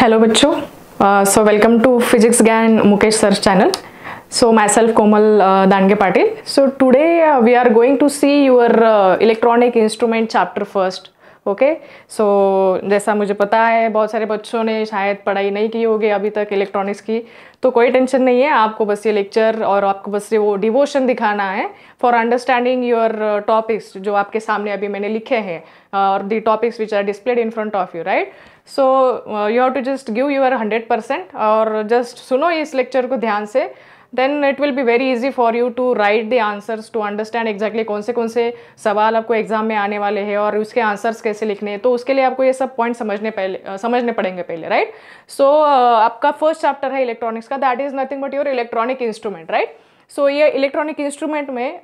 Hello बच्चों, so welcome to physics Gyan Mukesh sir channel. So myself Komal Dange Patil. So today we are going to see your electronic instrument chapter first. Okay, so जैसा मुझे पता है बहुत सारे बच्चों ने शायद पढ़ाई नहीं की होगी अभी तक इलेक्ट्रॉनिक्स की, तो कोई टेंशन नहीं है. आपको बस ये लेक्चर और आपको बस ये वो डिवोशन दिखाना है फॉर अंडरस्टैंडिंग योर टॉपिक्स जो आपके सामने अभी मैंने लिखे हैं और the topics which are displayed in front of you, right. So you have to just give your 100% और जस्ट सुनो इस लेक्चर को ध्यान से. Then it will be very easy for you to write the answers to understand exactly कौन से सवाल आपको एग्जाम में आने वाले हैं और उसके आंसर्स कैसे लिखने हैं. तो उसके लिए आपको ये सब पॉइंट समझने पड़ेंगे पहले, राइट. सो आपका फर्स्ट चैप्टर है इलेक्ट्रॉनिक्स का, that is nothing but your electronic instrument, right. So ये इलेक्ट्रॉनिक इंस्ट्रूमेंट में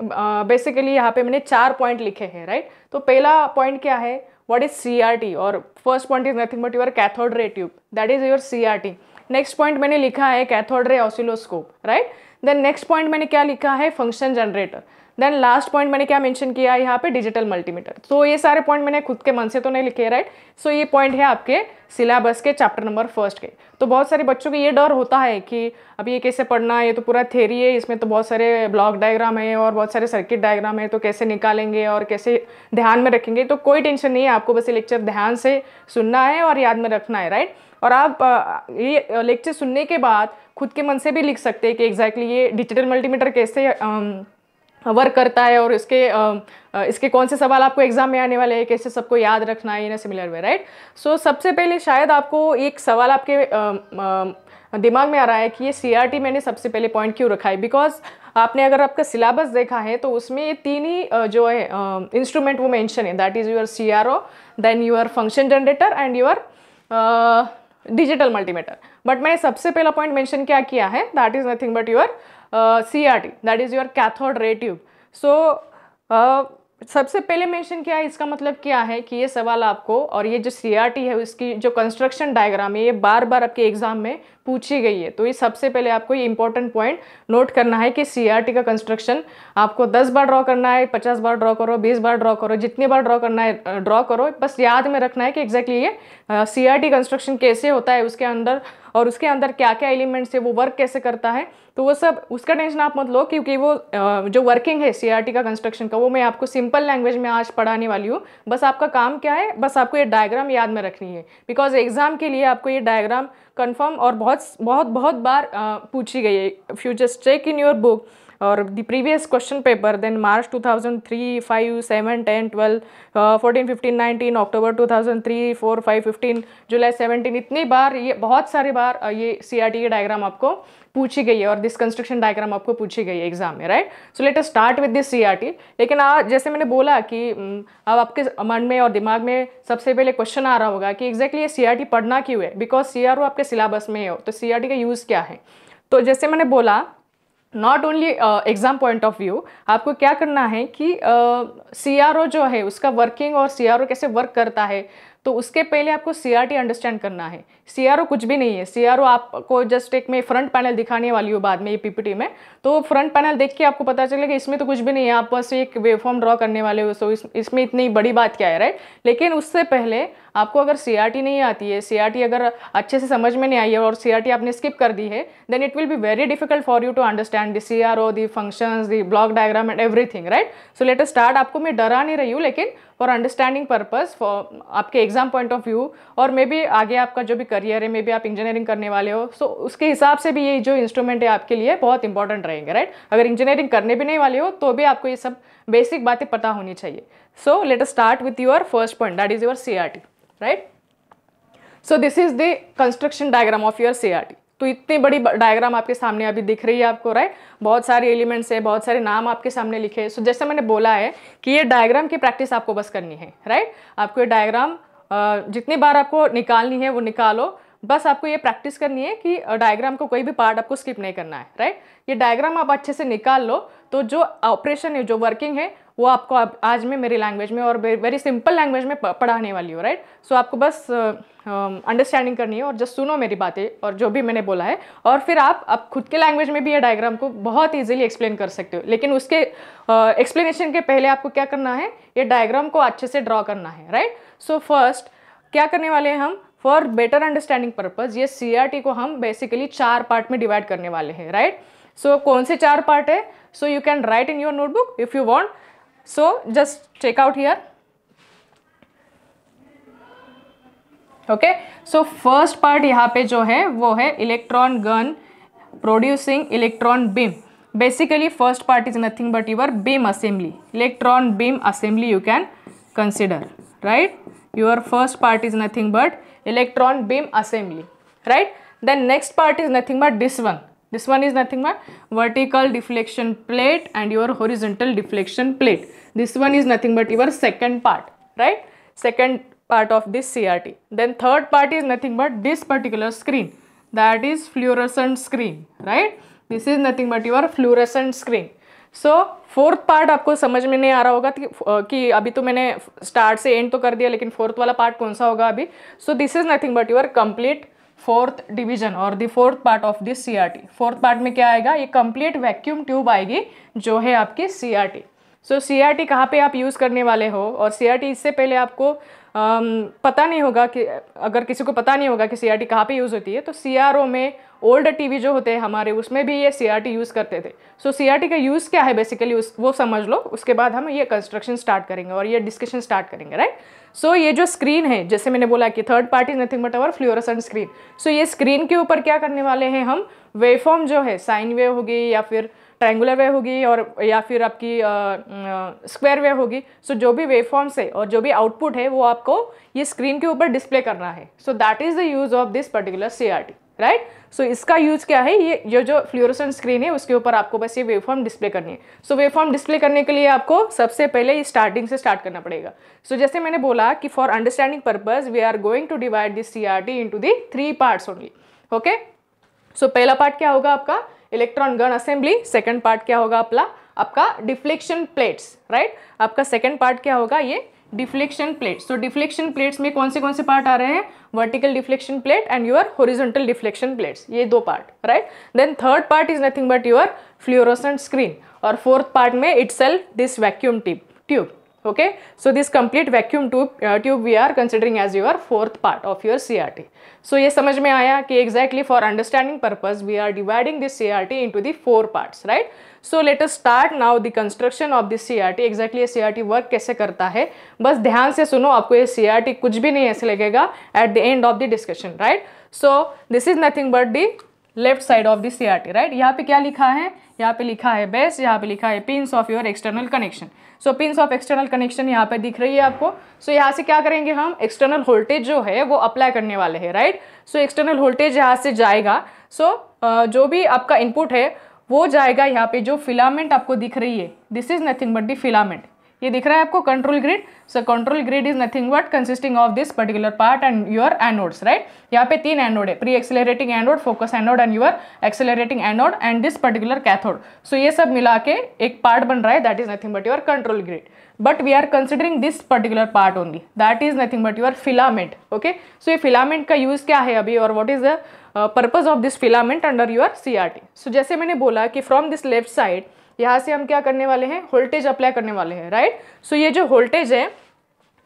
बेसिकली यहाँ पे मैंने 4 पॉइंट लिखे हैं, राइट. तो पहला पॉइंट क्या है, व्हाट इज CRT, और first point is nothing but your cathode ray tube, that is your CRT. Next point मैंने लिखा है cathode ray oscilloscope, right. Then next point मैंने क्या लिखा है, function generator. Then last point मैंने क्या मेंशन किया है यहाँ पे, डिजिटल मल्टीमीटर. तो ये सारे पॉइंट मैंने खुद के मन से तो नहीं लिखे, राइट. सो ये पॉइंट है आपके सिलेबस के चैप्टर नंबर फर्स्ट के. तो बहुत सारे बच्चों को ये डर होता है कि अब ये कैसे पढ़ना है, ये तो पूरा थ्योरी है, इसमें तो बहुत सारे ब्लॉक डायग्राम है और बहुत सारे सर्किट डायग्राम है, तो कैसे निकालेंगे और कैसे ध्यान में रखेंगे. तो कोई टेंशन नहीं है, आपको बस ये लेक्चर ध्यान से सुनना है और याद में रखना है, राइट. और आप ये लेक्चर सुनने के बाद खुद के मन से भी लिख सकते हैं कि एग्जैक्टली ये डिजिटल मल्टीमीटर कैसे वर्क करता है और इसके कौन से सवाल आपको एग्जाम में आने वाले हैं, कैसे सबको याद रखना है, इन सिमिलर वे, राइट. सो सबसे पहले शायद आपको एक सवाल आपके दिमाग में आ रहा है कि ये CRT मैंने सबसे पहले पॉइंट क्यों रखा है, बिकॉज आपने अगर आपका सिलेबस देखा है तो उसमें ये 3 ही जो है इंस्ट्रूमेंट वो मेंशन है, that is your CRO, then your function generator and your digital multimeter. But मैंने सबसे पहला पॉइंट मेंशन क्या किया है, that is nothing but your CRT, that is your cathode ray tube. So सबसे पहले मेंशन किया है, इसका मतलब क्या है कि ये सवाल आपको, और ये जो CRT है उसकी जो कंस्ट्रक्शन डायग्राम है ये बार बार आपके एग्जाम में पूछी गई है. तो ये सबसे पहले आपको ये इंपॉर्टेंट पॉइंट नोट करना है कि CRT का कंस्ट्रक्शन आपको 10 बार ड्रॉ करना है, 50 बार ड्रॉ करो, 20 बार ड्रॉ करो, जितनी बार ड्रॉ करना है ड्रॉ करो. बस याद में रखना है कि एग्जैक्टली ये CRT कंस्ट्रक्शन कैसे होता है उसके अंदर, और उसके अंदर क्या क्या एलिमेंट्स है, वो वर्क कैसे करता है. तो वो सब उसका टेंशन आप मत लो, क्योंकि वो जो वर्किंग है CRT का कंस्ट्रक्शन का वो मैं आपको सिंपल लैंग्वेज में आज पढ़ाने वाली हूँ. बस आपका काम क्या है, बस आपको ये डायग्राम याद में रखनी है, बिकॉज एग्जाम के लिए आपको ये डायग्राम कन्फर्म और बहुत बहुत बहुत बार पूछी गई है. If you just check in your book और the previous question paper, then March 2003, 5, 7, 10, 12, 14, 15, 19, October 2003, 4, 5, 15, July 17, इतनी बार ये बहुत सारे बार ये CRT के डायग्राम आपको पूछी गई है और दिस कंस्ट्रक्शन डायग्राम आपको पूछी गई है एग्जाम में, right. So let us start with this CRT. लेकिन आज जैसे मैंने बोला कि अब आपके मन में और दिमाग में सबसे पहले क्वेश्चन आ रहा होगा कि एग्जैक्टली ये CRT पढ़ना क्यों है, बिकॉज CRO आपके सिलेबस में है, तो CRT का यूज़ क्या है. तो जैसे मैंने बोला, not only exam point of view, आपको क्या करना है कि CRO जो है उसका वर्किंग और CRO कैसे वर्क करता है, तो उसके पहले आपको CRT अंडरस्टैंड करना है. CRO कुछ भी नहीं है, CRO आपको जस्ट एक मैं फ्रंट पैनल दिखाने वाली हूँ बाद में ये PPT में, तो फ्रंट पैनल देख के आपको पता चलेगा इसमें तो कुछ भी नहीं है, आप बस एक वेवफॉर्म ड्रॉ करने वाले हो, सो इसमें इतनी बड़ी बात क्या है, राइट. लेकिन उससे पहले आपको अगर CRT नहीं आती है, CRT अगर अच्छे से समझ में नहीं आई है और CRT आपने स्किप कर दी है, then it will be very difficult for you to understand the CRO, the functions, the block diagram and everything, right. So let us start. आपको मैं डरा नहीं रही हूँ, लेकिन फॉर अंडरस्टैंडिंग पर्पस, फॉर आपके एग्जाम पॉइंट ऑफ व्यू, और may be आगे आपका जो भी करियर है, मे बी आप इंजीनियरिंग करने वाले हो, सो उसके हिसाब से भी ये जो इंस्ट्रूमेंट है आपके लिए बहुत इंपॉर्टेंट रहेंगे, राइट. अगर इंजीनियरिंग करने भी नहीं वाले हो तो भी आपको ये सब बेसिक बातें पता होनी चाहिए. So let us start with your first point, that is your CRT, right. So this is the construction diagram of your CRT. तो इतनी बड़ी डायग्राम आपके सामने अभी दिख रही है आपको, राइट. बहुत सारे एलिमेंट्स है, बहुत सारे नाम आपके सामने लिखे हैं. सो जैसे मैंने बोला है कि ये डायग्राम की प्रैक्टिस आपको बस करनी है, राइट. आपको ये डायग्राम जितनी बार आपको निकालनी है वो निकालो, बस आपको ये प्रैक्टिस करनी है कि डायग्राम को कोई भी पार्ट आपको स्किप नहीं करना है, राइट. ये डायग्राम आप अच्छे से निकाल लो तो जो ऑपरेशन है, जो वर्किंग है, वो आपको आज मैं मेरी लैंग्वेज में और वेरी सिंपल लैंग्वेज में पढ़ाने वाली हूँ, राइट. सो आपको बस अंडरस्टैंडिंग करनी है और जस्ट सुनो मेरी बातें और जो भी मैंने बोला है, और फिर आप खुद के लैंग्वेज में भी ये डायग्राम को बहुत ईजिली एक्सप्लेन कर सकते हो. लेकिन उसके एक्सप्लेनेशन के पहले आपको क्या करना है, ये डायग्राम को अच्छे से ड्रॉ करना है, राइट. सो फर्स्ट क्या करने वाले हैं हम, फॉर बेटर अंडरस्टैंडिंग पर्पज ये सीआरटी को हम बेसिकली 4 पार्ट में डिवाइड करने वाले हैं, राइट? सो कौन से 4 पार्ट है? So you can write in your notebook if you want. So just check out here. Okay, so first part यहाँ पे जो है वो है electron gun producing electron beam. Basically first part is nothing but your beam assembly, electron beam assembly you can consider, right? Your first part is nothing but electron beam assembly, right? Then next part is nothing but this one. This one is nothing but vertical deflection plate and your horizontal deflection plate. This one is nothing but your second part, right? Second part of this CRT. Then third part is nothing but this particular screen. That is fluorescent screen, right? This is nothing but your fluorescent screen. So fourth part आपको समझ में नहीं आ रहा होगा कि अभी तो मैंने स्टार्ट से एंड तो कर दिया, लेकिन फोर्थ वाला पार्ट कौन सा होगा अभी. So this is nothing but your complete fourth division और the fourth part of this CRT. Fourth part में क्या आएगा? ये कंप्लीट वैक्यूम ट्यूब आएगी जो है आपकी सीआरटी. सो सीआरटी कहाँ पे आप यूज़ करने वाले हो, और सीआरटी इससे पहले आपको पता नहीं होगा कि अगर किसी को पता नहीं होगा कि सीआरटी कहाँ पे यूज़ होती है, तो सीआरओ में ओल्ड टीवी जो होते हैं हमारे उसमें भी ये सीआरटी यूज़ करते थे. सो सीआरटी का यूज़ क्या है बेसिकली वो समझ लो, उसके बाद हम ये कंस्ट्रक्शन स्टार्ट करेंगे और ये डिस्कशन स्टार्ट करेंगे, राइट? सो ये जो स्क्रीन है, जैसे मैंने बोला कि third part is nothing but our fluorescent screen. So ये स्क्रीन के ऊपर क्या करने वाले हैं हम? वेवफॉर्म जो है साइन वेव होगी या फिर ट्रायंगुलर वेव होगी और या फिर आपकी स्क्वायर वेव होगी. सो जो भी वेवफॉर्म्स है और जो भी आउटपुट है वो आपको ये स्क्रीन के ऊपर डिस्प्ले करना है. So that is the use of this particular CRT, right? So इसका यूज़ क्या है? ये जो फ्लोरोसेंट स्क्रीन है उसके ऊपर आपको बस ये वेवफॉर्म डिस्प्ले करनी है. सो वेवफॉर्म डिस्प्ले करने के लिए आपको सबसे पहले ये स्टार्टिंग से स्टार्ट करना पड़ेगा. सो जैसे मैंने बोला कि for understanding purpose we are going to divide this CRT into the 3 parts only. Okay, so पहला पार्ट क्या होगा आपका? Electron gun assembly. Second part क्या होगा आपका डिफ्लेक्शन प्लेट्स, राइट? आपका सेकंड पार्ट क्या होगा? ये deflection plates. So deflection plates में कौन से पार्ट आ रहे हैं? Vertical deflection plate and your horizontal deflection plates, ये 2 part, right? Then third part is nothing but your fluorescent screen और फोर्थ पार्ट में itself this vacuum tube. Okay, so this complete vacuum tube we are considering as your fourth part of your CRT. So ये समझ में आया कि exactly for understanding purpose we are dividing this CRT into the 4 parts, right? So let us start now the construction of this CRT. Exactly ये CRT work कैसे करता है, बस ध्यान से सुनो. आपको ये सीआरटी कुछ भी नहीं ऐसे लगेगा at the end of the discussion, right? So this is nothing but the left side of the CRT, right? यहाँ पे क्या लिखा है? यहाँ पे लिखा है बेस, यहाँ पे लिखा है pins of your external connection. So pins of external connection यहाँ पे दिख रही है आपको. सो यहाँ से क्या करेंगे हम? एक्सटर्नल वोल्टेज जो है वो अप्लाई करने वाले हैं, राइट? सो एक्सटर्नल वोल्टेज यहाँ से जाएगा. सो जो भी आपका इनपुट है वो जाएगा यहाँ पे. जो फिलामेंट आपको दिख रही है, this is nothing but the filament. ये दिख रहा है आपको control grid. So control grid is nothing but consisting of this particular part and your anodes, right? यहाँ पे 3 एनोड है, pre accelerating anode, focus anode and your accelerating anode and this particular cathode. So ये सब मिला के एक part बन रहा है, that is nothing but your control grid. But we are considering this particular part only, that is nothing but your filament. Okay, so ये filament का यूज क्या है अभी और what is the purpose of this filament under your CRT. So जैसे मैंने बोला कि फ्रॉम दिस लेफ्ट साइड यहाँ से हम क्या करने वाले हैं? वोल्टेज अप्लाई करने वाले हैं, राइट? सो ये जो वोल्टेज है,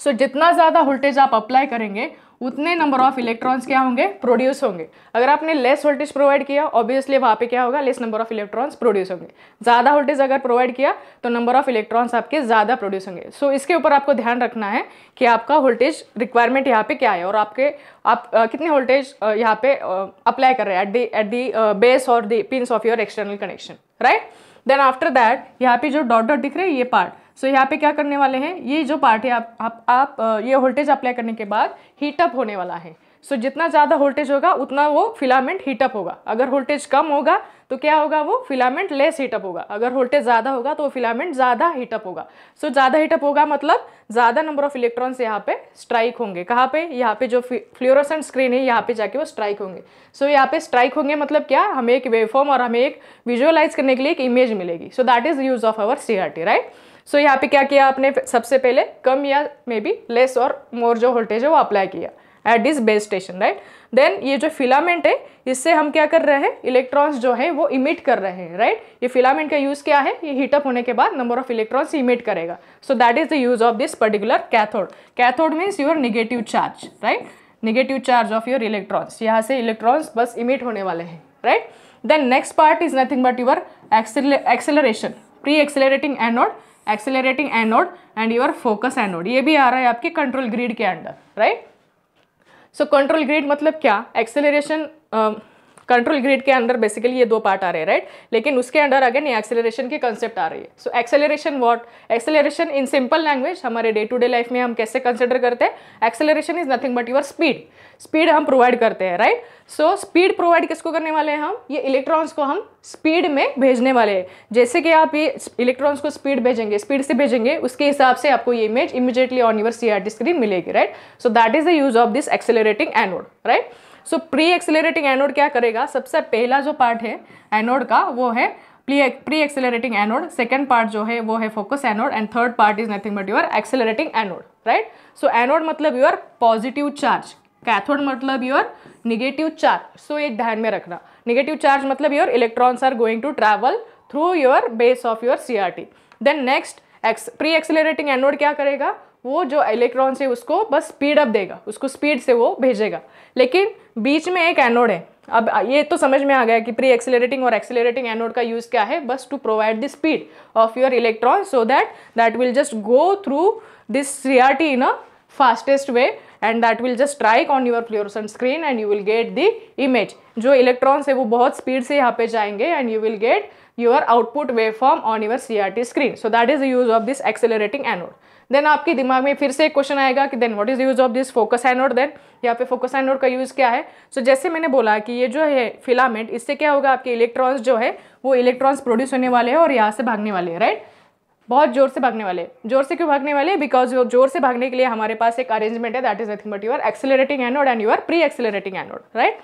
सो जितना ज़्यादा वोल्टेज आप अप्लाई करेंगे उतने नंबर ऑफ इलेक्ट्रॉन्स क्या होंगे? प्रोड्यूस होंगे. अगर आपने लेस वोल्टेज प्रोवाइड किया, ऑब्वियसली वहाँ पे क्या होगा? Less number of electrons produce होंगे. ज़्यादा वोल्टेज अगर प्रोवाइड किया तो नंबर ऑफ इलेक्ट्रॉन्स आपके ज़्यादा प्रोड्यूस होंगे. सो इसके ऊपर आपको ध्यान रखना है कि आपका वोल्टेज रिक्वायरमेंट यहाँ पे क्या है और आप कितने वोल्टेज यहाँ पे अप्लाई कर रहे हैं एट दी बेस और the pins of your external connection, right? Then after that यहाँ पे जो डॉट डॉट दिख रहे हैं ये पार्ट. सो यहाँ पे क्या करने वाले हैं? ये जो पार्ट है आप ये वोल्टेज अप्लाई करने के बाद हीटअप होने वाला है. सो जितना ज़्यादा वोल्टेज होगा उतना वो फिलामेंट हीटअप होगा. अगर वोल्टेज कम होगा तो क्या होगा? वो फिलामेंट लेस हीटअप होगा. अगर वोल्टेज ज़्यादा होगा तो वो फिलामेंट ज़्यादा हीटअप होगा. सो ज़्यादा हीटअप होगा मतलब ज़्यादा नंबर ऑफ इलेक्ट्रॉन्स यहाँ पे स्ट्राइक होंगे. कहाँ पे? यहाँ पे जो फ्लोरोसेंट स्क्रीन है यहाँ पे जाके वो स्ट्राइक होंगे. सो यहाँ पे स्ट्राइक होंगे मतलब क्या? हमें एक वेवफॉर्म और हमें एक विजुअलाइज करने के लिए एक इमेज मिलेगी. So that is use of our CRT, right? So यहाँ पे क्या किया आपने? सबसे पहले कम या मे बी लेस और मोर जो वोल्टेज है वो अप्लाई किया at this base station, right? Then ये जो फिलामेंट है इससे हम क्या कर रहे हैं? इलेक्ट्रॉन्स जो है वो इमिट कर रहे हैं, राइट? ये फिलामेंट का यूज़ क्या है? ये हीटअप होने के बाद नंबर ऑफ इलेक्ट्रॉन्स इमिट करेगा. So that is the use of this particular cathode. Cathode means your negative charge, right? Negative charge of your electrons, यहाँ से इलेक्ट्रॉन्स बस इमिट होने वाले हैं, right. Then next part is nothing but your acceleration, pre accelerating anode, accelerating anode and your focus anode, ये भी आ रहा है आपके कंट्रोल ग्रिड के under, right. So control grid मतलब क्या, एक्सेलरेशन कंट्रोल ग्रिड के अंदर बेसिकली ये दो पार्ट आ रहे हैं, राइट। लेकिन उसके अंदर अगेन एक्सेलरेशन के कंसेप्ट आ रही है। So acceleration what, acceleration in simple language हमारे डे टू डे लाइफ में हम कैसे कंसिडर करते हैं, acceleration is nothing but your speed, speed हम प्रोवाइड करते हैं, राइट। सो स्पीड प्रोवाइड किसको करने वाले हैं हम, ये इलेक्ट्रॉन्स को हम स्पीड में भेजने वाले हैं। जैसे कि आप ये इलेक्ट्रॉन्स को स्पीड भेजेंगे, स्पीड से भेजेंगे, उसके हिसाब से आपको ये image immediately on your CRT screen मिलेगी, right. So that is the use of this accelerating anode, right. So pre accelerating anode क्या करेगा, सबसे पहला जो पार्ट है एनोड का वो है pre accelerating anode, second part जो है वो है focus anode and third part is nothing but your accelerating anode, right. So anode मतलब योर पॉजिटिव चार्ज, कैथोड मतलब योर नेगेटिव चार्ज। सो ये ध्यान में रखना, नेगेटिव चार्ज मतलब your electrons are going to travel through your base of your CRT। Then next pre accelerating anode क्या करेगा, वो जो इलेक्ट्रॉन से उसको बस स्पीड अप देगा, उसको स्पीड से वो भेजेगा, लेकिन बीच में एक एनोड है। अब ये तो समझ में आ गया कि प्री एक्सेलरेटिंग और एक्सेलरेटिंग एनोड का यूज़ क्या है, बस to provide the speed of your electron so that will just go through this CRT in a fastest way and that will just strike on your fluorescent screen and you will get the image. जो electrons है वो बहुत speed से यहाँ पे जाएंगे and you will get your output waveform on your CRT screen. So that is the use of this accelerating anode. Then आपके दिमाग में फिर से एक क्वेश्चन आएगा कि then what is the use of this focus anode, then यहाँ पे फोकस एनोड का यूज क्या है। सो जैसे मैंने बोला कि ये जो है फिलामेंट, इससे क्या होगा, आपके इलेक्ट्रॉन्स जो है वो इलेक्ट्रॉन्स प्रोड्यूस होने वाले हैं और यहाँ से भागने वाले हैं, राइट, बहुत जोर से भागने वाले। जोर से क्यों भागने वाले, बिकॉज जोर से भागने के लिए हमारे पास एक अरेंजमेंट है, that is nothing but your accelerating anode and your pre accelerating anode, right.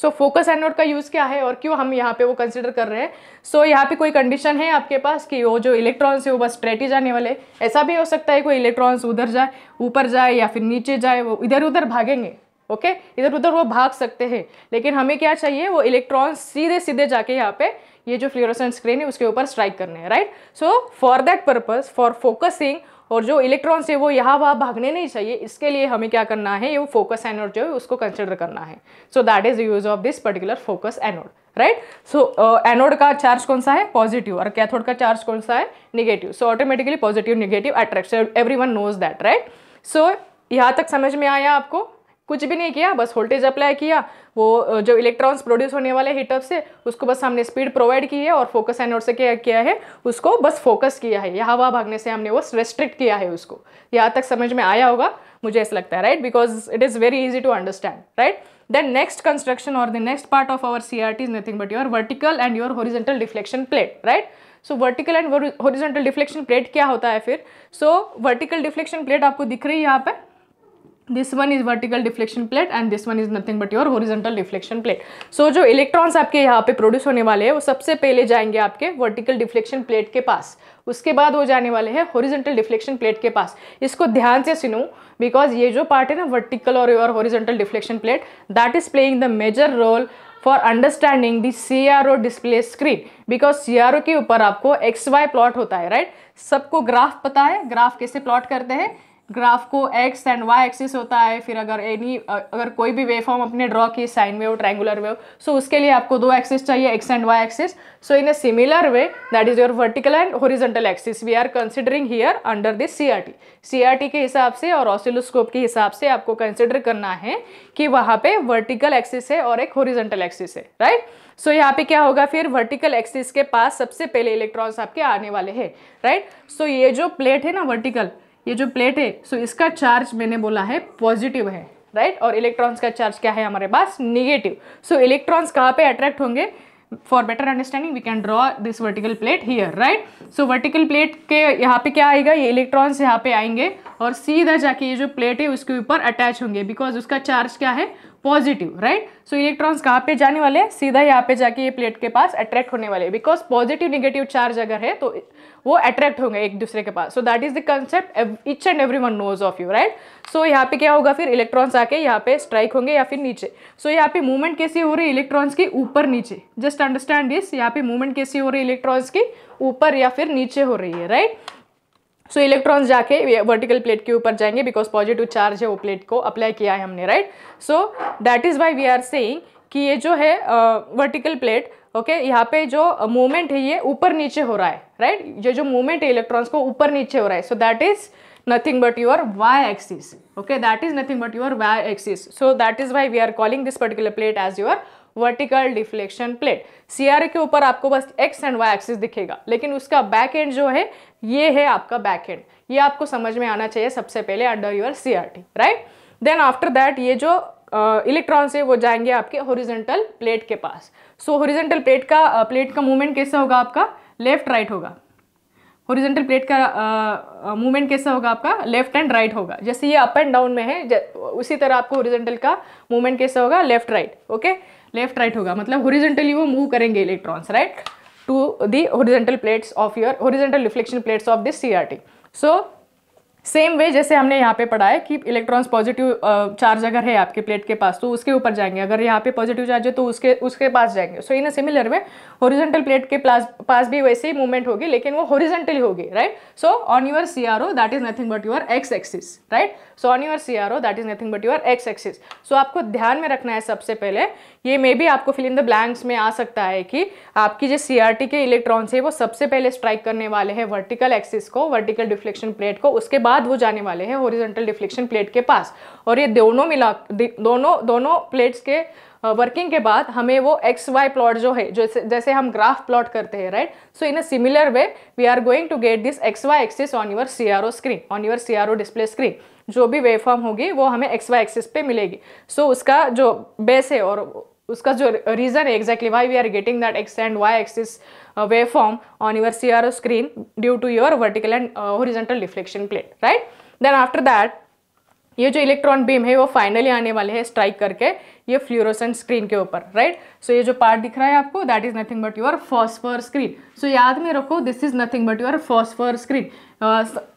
So focus anode का यूज़ क्या है और क्यों हम यहाँ पे वो कंसिडर कर रहे हैं। सो यहाँ पे कोई कंडीशन है आपके पास कि वो जो इलेक्ट्रॉन्स है वो बस स्ट्रेट ही जाने वाले, ऐसा भी हो सकता है कोई इलेक्ट्रॉन्स उधर जाए, ऊपर जाए या फिर नीचे जाए, वो इधर उधर भागेंगे, ओके, इधर उधर वो भाग सकते हैं। लेकिन हमें क्या चाहिए, वो इलेक्ट्रॉन्स सीधे सीधे जाके यहाँ पे ये जो फ्लोरोसेंट स्क्रीन है उसके ऊपर स्ट्राइक करने हैं, right. So for that purpose, for focusing, और जो इलेक्ट्रॉन्स है वो यहाँ वहाँ भागने नहीं चाहिए, इसके लिए हमें क्या करना है, ये फोकस एनोड जो है उसको कंसिडर करना है। So that is the use of this particular focus anode, right. So anode का चार्ज कौन सा है, पॉजिटिव, और कैथोड का चार्ज कौन सा है, negative. So automatically positive negative attraction, everyone knows that, right. So यहाँ तक समझ में आया आपको, कुछ भी नहीं किया, बस वोल्टेज अप्लाई किया, वो जो इलेक्ट्रॉन्स प्रोड्यूस होने वाले हीटअप से उसको बस हमने स्पीड प्रोवाइड की है और फोकस एनोड से क्या किया है, उसको बस फोकस किया है, यहाँ वहाँ भागने से हमने वो रेस्ट्रिक्ट किया है उसको। यहाँ तक समझ में आया होगा मुझे ऐसा लगता है, right, because it is very easy to understand, right. Then next construction और the next part of our CRT is nothing but your vertical and your horizontal deflection plate, right. So vertical and horizontal deflection plate क्या होता है फिर, सो vertical deflection plate आपको दिख रही है यहाँ पर, this one is vertical deflection plate and this one is nothing but your horizontal deflection plate. So जो इलेक्ट्रॉन्स आपके यहाँ पे प्रोड्यूस होने वाले हैं वो सबसे पहले जाएंगे आपके वर्टिकल डिफ्लेक्शन प्लेट के पास, उसके बाद वो जाने वाले हैं हॉरिजॉन्टल डिफ्लेक्शन प्लेट के पास। इसको ध्यान से सुनो बिकॉज ये जो पार्ट है ना, वर्टिकल और your horizontal deflection plate, that is playing the major role for understanding the CRO display screen, because CRO के ऊपर आपको XY प्लॉट होता है, राइट। सबको ग्राफ पता है, ग्राफ कैसे प्लॉट करते हैं, ग्राफ को X एंड Y एक्सिस होता है, फिर अगर कोई भी वेव फॉर्म अपने ड्रॉ की, sine wave, triangular wave, so उसके लिए आपको दो एक्सिस चाहिए, X and Y axis. So in a similar way that is your vertical and horizontal axis we are considering here under this CRT। CRT के हिसाब से और ऑसिलोस्कोप के हिसाब से आपको कंसिडर करना है कि वहाँ पे वर्टिकल एक्सिस है और एक हॉरिजॉन्टल एक्सिस है, राइट। सो यहाँ पे क्या होगा फिर, वर्टिकल एक्सिस के पास सबसे पहले इलेक्ट्रॉन्स आपके आने वाले हैं, राइट। सो ये जो प्लेट है ना वर्टिकल, ये जो प्लेट है, सो इसका चार्ज मैंने बोला है पॉजिटिव है, राइट, और इलेक्ट्रॉन्स का चार्ज क्या है हमारे पास, नेगेटिव। सो इलेक्ट्रॉन्स कहाँ पे अट्रैक्ट होंगे, for better understanding we can draw this vertical plate here, right. So vertical plate के यहाँ पे क्या आएगा, ये इलेक्ट्रॉन्स यहाँ पे आएंगे और सीधा जाके ये जो प्लेट है उसके ऊपर अटैच होंगे, बिकॉज उसका चार्ज क्या है, पॉजिटिव, राइट। सो इलेक्ट्रॉन्स कहाँ पे जाने वाले हैं, सीधा यहाँ पे जाके ये प्लेट के पास अट्रैक्ट होने वाले, बिकॉज पॉजिटिव नेगेटिव चार्ज अगर है तो वो अट्रैक्ट होंगे एक दूसरे के पास। So that is the concept, each and every one knows of you, right. So यहाँ पे क्या होगा फिर, इलेक्ट्रॉन्स आके यहाँ पे स्ट्राइक होंगे या फिर नीचे। सो यहाँ पे मूवमेंट कैसी हो रही है, इलेक्ट्रॉन्स की ऊपर नीचे, जस्ट अंडरस्टैंड दिस, यहाँ पे मूवमेंट कैसी हो रही है, इलेक्ट्रॉन्स की ऊपर या फिर नीचे हो रही है, राइट। सो इलेक्ट्रॉन्स जाके वर्टिकल प्लेट के ऊपर जाएंगे बिकॉज पॉजिटिव चार्ज है वो प्लेट को अप्लाई किया है हमने, right. So that is why we are saying कि ये जो है वर्टिकल प्लेट, ओके, यहाँ पे जो मूवमेंट है ये ऊपर नीचे हो रहा है, राइट. ये जो मूवमेंट है इलेक्ट्रॉन्स को ऊपर नीचे हो रहा है. So that is nothing but your y axis, okay, that is nothing but your y axis. So that is why we are calling this particular plate as your vertical deflection plate. CRA के ऊपर आपको बस x and y axis दिखेगा, लेकिन उसका back and जो है ये है आपका बैक एंड. ये आपको समझ में आना चाहिए सबसे पहले under your CRT, right. Then after that ये जो इलेक्ट्रॉन्स है वो जाएंगे आपके हॉरिजॉन्टल प्लेट के पास. सो हॉरिजॉन्टल प्लेट का मूवमेंट कैसा होगा आपका? लेफ्ट राइट होगा. हॉरिजॉन्टल प्लेट का मूवमेंट कैसा होगा आपका? लेफ्ट एंड राइट होगा. जैसे ये अप एंड डाउन में है उसी तरह आपको हॉरिजॉन्टल का मूवमेंट कैसा होगा? Left right, okay, left right होगा. मतलब हॉरिजॉन्टली वो मूव करेंगे electrons, right, to the horizontal plates of your horizontal deflection plates of this CRT. So same way जैसे हमने यहाँ पे पढ़ा है कि इलेक्ट्रॉन्स पॉजिटिव चार्ज अगर है आपके प्लेट के पास तो उसके ऊपर जाएंगे, अगर यहाँ पे पॉजिटिव चार्ज है तो उसके पास जाएंगे. So in a similar way horizontal plate के पास भी वैसे ही मूवमेंट होगी, लेकिन वो हॉरिजॉन्टली होगी, right. So on your CRO that is nothing but your x axis, right. So on your CRO that is nothing but your x axis. So आपको ध्यान में रखना है सबसे पहले, ये मे भी आपको फिल इन द ब्लैंक्स में आ सकता है कि आपकी जो CRT के इलेक्ट्रॉन्स है वो सबसे पहले स्ट्राइक करने वाले हैं वर्टिकल एक्सिस को, वर्टिकल डिफ्लेक्शन प्लेट को, उसके बाद वो जाने वाले हैं हॉरिजॉन्टल डिफ्लेक्शन प्लेट के पास. और ये दोनों मिला दोनों प्लेट्स के वर्किंग के बाद हमें वो एक्स वाई प्लॉट जो है जैसे हम ग्राफ प्लॉट करते हैं, right. So in a similar way we are going to get this x Y axis on your CRO screen, on your CRO display screen. जो भी वेवफॉर्म होगी वो हमें एक्स वाई एक्सिस पे मिलेगी. सो उसका जो बेस है और उसका जो रीज़न है exactly why we are getting that x and Y axis waveform on your CRO screen due to your vertical and horizontal deflection plate, right. Then after that ये जो इलेक्ट्रॉन बीम है वो finally आने वाले हैं strike करके ये fluorescent screen के ऊपर, राइट. सो ये जो पार्ट दिख रहा है आपको that is nothing but your phosphor screen. So याद में रखो this is nothing but your phosphor screen.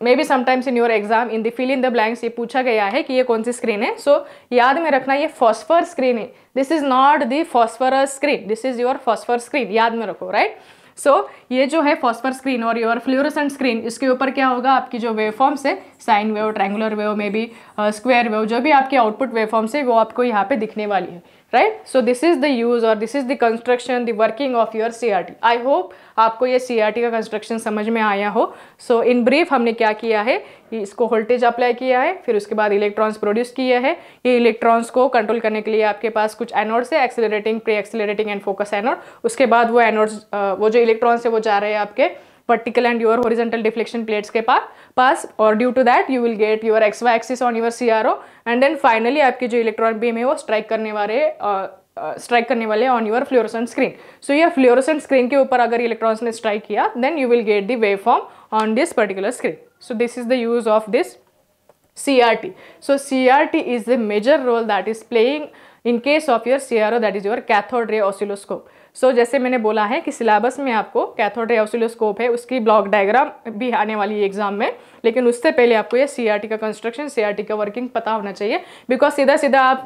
Maybe sometimes in your exam in the fill in the blanks ये पूछा गया है कि ये कौन सी स्क्रीन है. सो याद में रखना ये फॉस्फर स्क्रीन है, this is not the phosphorus screen, this is your phosphor screen, याद में रखो, राइट. सो ये जो है फॉस्फर स्क्रीन और योर फ्लोरोसेंट स्क्रीन, इसके ऊपर क्या होगा आपकी जो वेवफॉर्म्स है sine wave, triangular wave, maybe square wave, जो भी आपकी आउटपुट वेवफॉर्म्स है वो आपको यहाँ पे दिखने वाली है, right. So this is the use और this is the construction the working of your CRT. I hope आपको ये CRT का कंस्ट्रक्शन समझ में आया हो. सो इन ब्रीफ हमने क्या किया है, इसको वोल्टेज अप्लाई किया है, फिर उसके बाद इलेक्ट्रॉन्स प्रोड्यूस किए हैं. ये इलेक्ट्रॉन्स को कंट्रोल करने के लिए आपके पास कुछ एनोड्स है, accelerating, pre accelerating and focus anode. उसके बाद वो एनोड्स वो जो इलेक्ट्रॉन्स है वो जा रहे हैं आपके vertical and your horizontal deflection plates के पास और due to that you will get your x Y axis on your CRO and then finally आपके जो इलेक्ट्रॉन बीम है वो स्ट्राइक करने वाले on your fluorescent screen. So ये फ्लोरोसेंट स्क्रीन के ऊपर अगर इलेक्ट्रॉन्स ने स्ट्राइक किया then you will get the waveform on this particular screen. So this is the use of this CRT. So CRT is the major role that is playing in case of your CRO, that is your cathode ray oscilloscope. So जैसे मैंने बोला है कि syllabus में आपको cathode ray oscilloscope है उसकी block diagram भी आने वाली है एग्जाम में, लेकिन उससे पहले आपको ये CRT का कंस्ट्रक्शन, CRT का वर्किंग पता होना चाहिए बिकॉज सीधा सीधा आप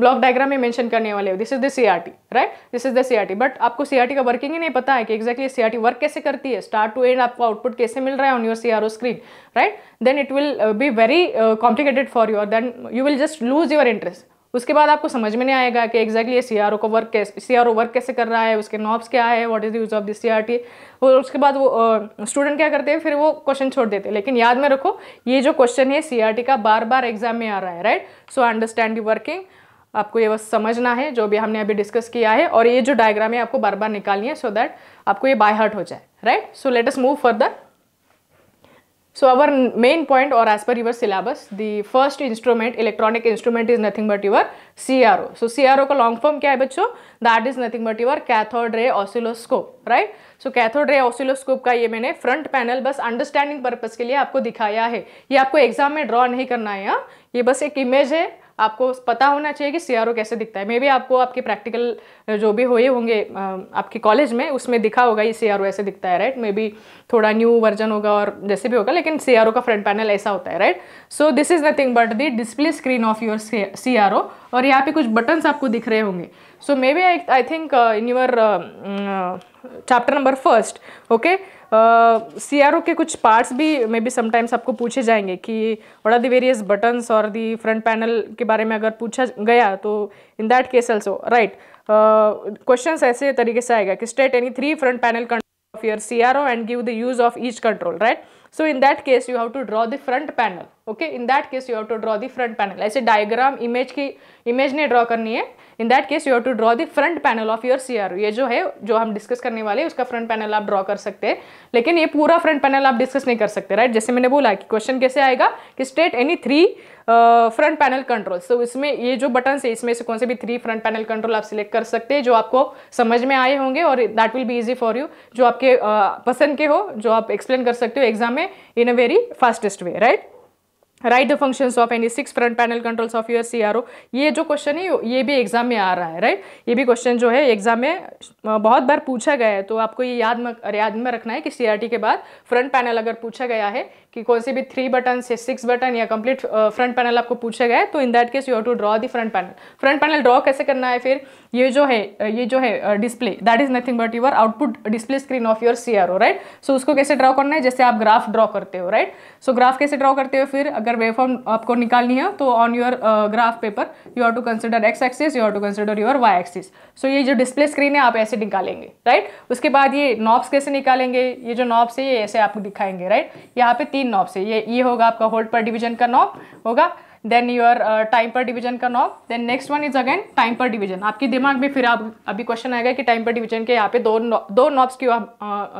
ब्लॉक डायग्राम में मेंशन करने वाले हो this is the CRT, right, this is the CRT. But आपको CRT का वर्किंग ही नहीं पता है कि एग्जैक्टली CRT वर्क कैसे करती है, स्टार्ट टू एंड आपको आउटपुट कैसे मिल रहा है on your CRO screen, right. Then it will be very complicated for your, then you will just lose your interest. उसके बाद आपको समझ में नहीं आएगा कि एग्जैक्टली ये CRO वर्क कैसे कर रहा है, उसके नॉब्स क्या है, what is the use of this CRT. और उसके बाद वो स्टूडेंट क्या करते हैं, फिर वो क्वेश्चन छोड़ देते हैं. लेकिन याद में रखो ये जो क्वेश्चन है CRT का बार बार एग्जाम में आ रहा है, right. So understand the working, आपको ये बस समझना है जो भी हमने अभी डिस्कस किया है और ये जो डायग्राम है आपको बार बार निकालनी है सो दैट आपको ये बाय हार्ट हो जाए, right. So let us move further. So our main point or as per your syllabus, the first instrument, electronic instrument is nothing but your CRO. So CRO का long form क्या है बच्चों? That is nothing but your cathode ray oscilloscope, right? So cathode ray oscilloscope का ये मैंने front panel बस understanding purpose के लिए आपको दिखाया है. ये आपको exam में draw नहीं करना है, हाँ, ये बस एक image है. आपको पता होना चाहिए कि CRO कैसे दिखता है. मे भी आपको आपके प्रैक्टिकल जो भी हुए होंगे आपके कॉलेज में उसमें दिखा होगा ये CRO ऐसे दिखता है, राइट. मे बी थोड़ा न्यू वर्जन होगा और जैसे भी होगा, लेकिन CRO का फ्रंट पैनल ऐसा होता है, right. So this is nothing but the display screen of your CRO और यहाँ पे कुछ बटन्स आपको दिख रहे होंगे. So maybe I think in your chapter number first. Okay, CRO के कुछ पार्ट्स भी मे बी समटाइम्स आपको पूछे जाएंगे कि what are the various buttons और दी फ्रंट पैनल के बारे में अगर पूछा गया तो in that case also right questions ऐसे तरीके से आएगा कि state any three front panel control of your CRO and give the use of each control right. So in that case you have to draw the front panel. Okay, in that case you have to draw the front panel. ऐसे diagram image ने draw करनी है. In that case you have to draw the front panel of your CRO. ये जो है जो हम discuss करने वाले हैं उसका front panel आप draw कर सकते हैं, लेकिन ये पूरा front panel आप discuss नहीं कर सकते right. जैसे मैंने बोला कि question कैसे आएगा कि state any three front panel controls. तो इसमें ये जो buttons है इसमें से कौन से भी three front panel control आप select कर सकते हैं जो आपको समझ में आए होंगे और that will be easy for you जो आपके पसंद के हो जो आप explain कर सकते हो exam in a very fastest way right. Write the functions of any six front panel controls of your CRO. ये जो क्वेश्चन है ये भी एग्जाम में आ रहा है राइट. ये भी क्वेश्चन जो है एग्जाम में बहुत बार पूछा गया है, तो आपको ये याद में रखना है कि CRT के बाद फ्रंट पैनल अगर पूछा गया है कि कौन से भी थ्री बटन से सिक्स बटन या कंप्लीट फ्रंट पैनल आपको पूछा गया है तो in that case you have to draw the front panel. Front panel draw कैसे करना है फिर ये जो है display that is nothing but your output display screen of your CRO right. So उसको कैसे ड्रॉ करना है जैसे आप ग्राफ ड्रॉ करते हो राइट. सो ग्राफ कैसे ड्रॉ करते हो फिर अगर वेवफॉर्म आपको निकालनी है तो on your graph paper you have to consider x axis you have to consider your Y axis. So ये जो डिस्प्ले स्क्रीन है आप ऐसे निकालेंगे राइट उसके बाद ये नॉब्स कैसे निकालेंगे ये जो नॉब्स है ये ऐसे आपको दिखाएंगे राइट. यहाँ पे तीन नॉब्स है ये होगा आपका होल्ड पर डिवीजन का नॉब होगा, then your time per division का knob, then next one is again time per division. आपके दिमाग में फिर आप अभी क्वेश्चन आएगा कि टाइम पर डिवीजन के यहाँ पे दो नॉब्स क्यों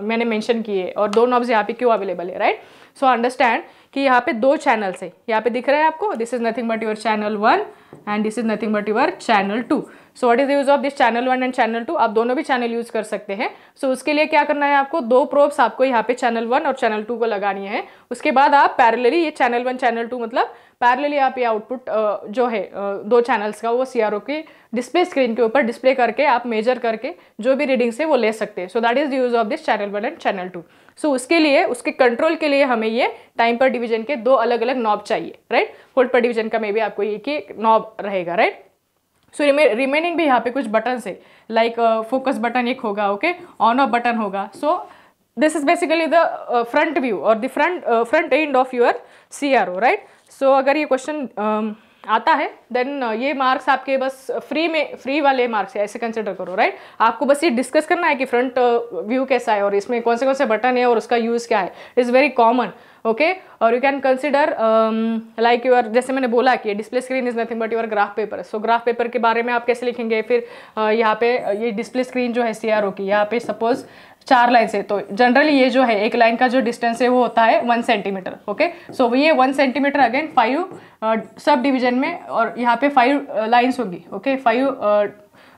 मैंने मेंशन किए और दो नॉब्स यहाँ पे क्यों अवेलेबल है राइट. सो अंडरस्टैंड कि यहाँ पे दो चैनल्स है यहाँ पे दिख रहा है आपको this is nothing but your channel one and this is nothing but your channel two. So what is the use of this channel one and channel two. आप दोनों भी चैनल यूज कर सकते हैं. सो उसके लिए क्या करना है आपको दो प्रोब्स आपको यहाँ पे चैनल वन और चैनल टू को लगानी है. उसके बाद आप पैरेलली ये चैनल वन चैनल टू मतलब पैरेलली आप ये आउटपुट जो है दो चैनल्स का वो CRO के डिस्प्ले स्क्रीन के ऊपर डिस्प्ले करके आप मेजर करके जो भी रीडिंग्स है वो ले सकते हैं. So that is the use of this channel one and channel two. So उसके लिए उसके कंट्रोल के लिए हमें ये टाइम पर डिवीजन के दो अलग अलग नॉब चाहिए राइट. होल्ड पर डिवीजन का मे भी आपको एक ही नॉब रहेगा राइट. सो रिमेनिंग भी यहाँ पे कुछ बटन है लाइक फोकस बटन एक होगा ओके, ऑन ऑफ बटन होगा. So this is basically the front view और the front end of your CRO right. So अगर ये क्वेश्चन आता है देन ये मार्क्स आपके बस फ्री वाले मार्क्स है ऐसे कंसिडर करो राइट. आपको बस ये डिस्कस करना है कि फ्रंट व्यू कैसा है और इसमें कौन से बटन है और उसका यूज़ क्या है. It is very common okay. और you can consider like your जैसे मैंने बोला कि display screen is nothing but your graph paper. So graph paper के बारे में आप कैसे लिखेंगे फिर यहाँ पे ये डिस्प्ले स्क्रीन जो है CRO की यहाँ पे सपोज चार लाइन से तो जनरली ये जो है एक लाइन का जो डिस्टेंस है वो होता है 1 सेंटीमीटर ओके. सो ये 1 सेंटीमीटर अगेन 5 सब डिवीजन में और यहाँ पे 5 लाइन्स होगी ओके. 5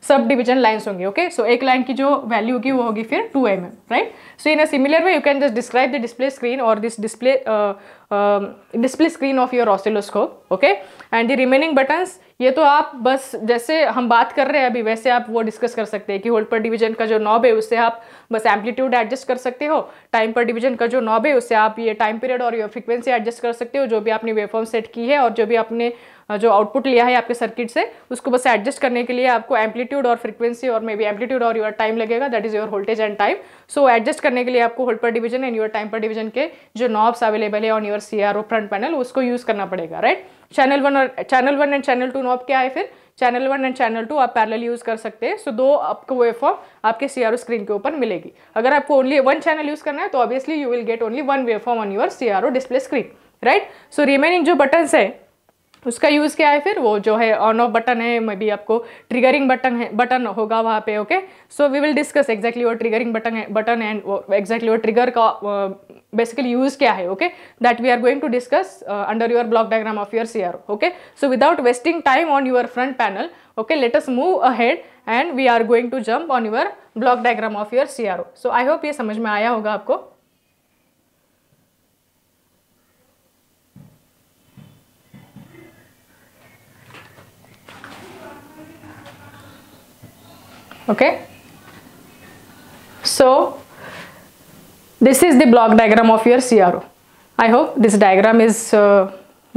सब डिवीजन लाइन्स होंगी ओके. सो एक लाइन की जो वैल्यू होगी वो होगी फिर 2 mm right. So in a similar way you can just describe the display screen और this display screen of your oscilloscope okay. And the remaining buttons ये तो आप बस जैसे हम बात कर रहे हैं अभी वैसे आप वो डिस्कस कर सकते हैं कि होल्ड पर डिवीजन का जो नॉब है उससे आप बस एम्पलीट्यूड एडजस्ट कर सकते हो. टाइम पर डिवीजन का जो नॉब है उससे आप ये टाइम पीरियड और ये फ्रीक्वेंसी एडजस्ट कर सकते हो जो भी आपने वेवफॉर्म सेट की है और जो भी आपने जो आउटपुट लिया है आपके सर्किट से उसको बस एडजस्ट करने के लिए आपको एम्पलीट्यूड और फ्रीक्वेंसी और मे बी एम्पलीट्यूड और योर टाइम लगेगा that is your voltage and time. So adjust करने के लिए आपको hold per division and your time per division के जो नॉब्स अवेलेबल है on your CRO front panel उसको यूज करना पड़ेगा right. Channel one and channel two knob क्या है फिर channel one and channel two आप पैरेलल यूज कर सकते हैं. सो दो आपको वेवफॉर्म आपके CRO स्क्रीन के ऊपर मिलेगी. अगर आपको ओनली वन चैनल यूज करना है तो obviously you will get only one waveform on your CRO display screen right. So remaining जो बटन्स है उसका यूज़ क्या है फिर वो जो है ऑन ऑफ बटन है मे बी आपको ट्रिगरिंग बटन होगा वहाँ पे okay. So we will discuss exactly वो ट्रिगरिंग बटन एंड एग्जैक्टली वो ट्रिगर का बेसिकली यूज़ क्या है okay. That we are going to discuss under your block diagram of your CRO okay. So without wasting time on your front panel okay let us move ahead and we are going to jump on your block diagram of your CRO. So I hope ये समझ में आया होगा आपको. Okay, so this is the block diagram of your CRO. I hope this diagram is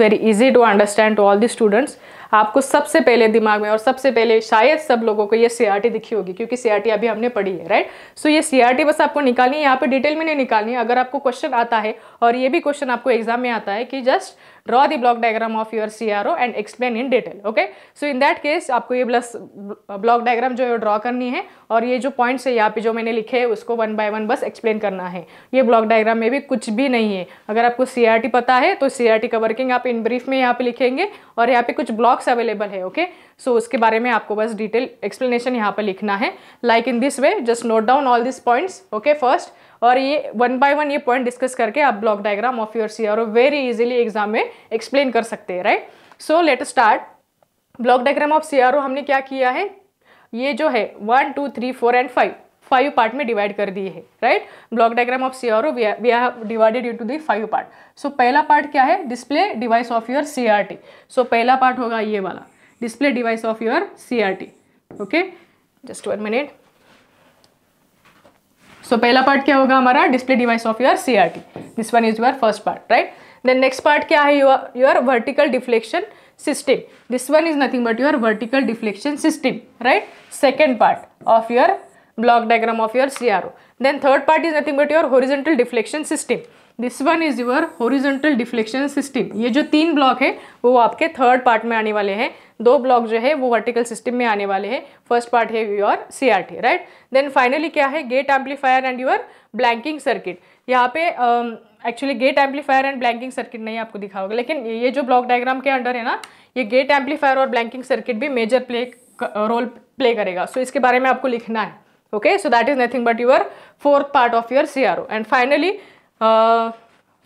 very easy to understand to all the students. आपको सबसे पहले दिमाग में और सबसे पहले शायद सब लोगों को ये सीआरटी दिखी होगी, क्योंकि सीआरटी अभी हमने पढ़ी है, राइट। सो ये सीआरटी बस आपको निकालनी है, यहाँ पे डिटेल में नहीं निकालनी है। अगर आपको क्वेश्चन आता है और ये भी क्वेश्चन आपको एग्जाम में आता है कि just draw the block diagram of your CRO and explain in detail, okay. So in that case आपको ये ब्लॉक डायग्राम जो है ड्रॉ करनी है और ये जो पॉइंट्स है यहाँ पे जो मैंने लिखे है उसको वन बाय वन बस एक्सप्लेन करना है। ये ब्लॉक डायग्राम में भी कुछ भी नहीं है। अगर आपको सीआरटी पता है तो सीआरटी का वर्किंग आप इन ब्रीफ में यहाँ पे लिखेंगे और यहाँ पे कुछ ब्लॉक्स अवेलेबल है, ओके। सो उसके बारे में आपको बस डिटेल एक्सप्लेनेशन यहाँ पर लिखना है, like in this way, just note down all this points, okay first, और ये वन बाय वन ये पॉइंट डिस्कस करके आप block diagram of your CRO very easily exam में एक्सप्लेन कर सकते हैं, right. So let start. Block diagram of CRO हमने क्या किया है, ये जो है 1, 2, 3, 4 एंड 5 पार्ट में डिवाइड कर दिए है, right. Block diagram of CRO we have divided into the 5 part. So पहला पार्ट क्या है, display device of your CRT. So पहला पार्ट होगा ये वाला, display device of your CRT, okay. Just 1 minute. So पहला पार्ट क्या होगा हमारा, display device of your CRT. This one is your first part, right. Then next part क्या है, your vertical deflection system. This one is nothing but your vertical deflection system, right. Second part of your block diagram of your CRO. Then third part is nothing but your horizontal deflection system. This one is your horizontal deflection system. ये जो 3 block है वो आपके third part में आने वाले हैं, 2 block जो है वो वर्टिकल सिस्टम में आने वाले हैं। फर्स्ट पार्ट है your CRT, right. Then finally क्या है, gate amplifier and your blanking circuit. यहाँ पे actually gate amplifier and blanking circuit नहीं आपको दिखा होगा, लेकिन ये जो ब्लॉक डायग्राम के अंडर है ना, ये गेट एम्पलीफायर और ब्लैंकिंग सर्किट भी मेजर रोल प्ले करेगा। सो इसके बारे में आपको लिखना है, okay. So that is nothing but your fourth part of your CRO. And finally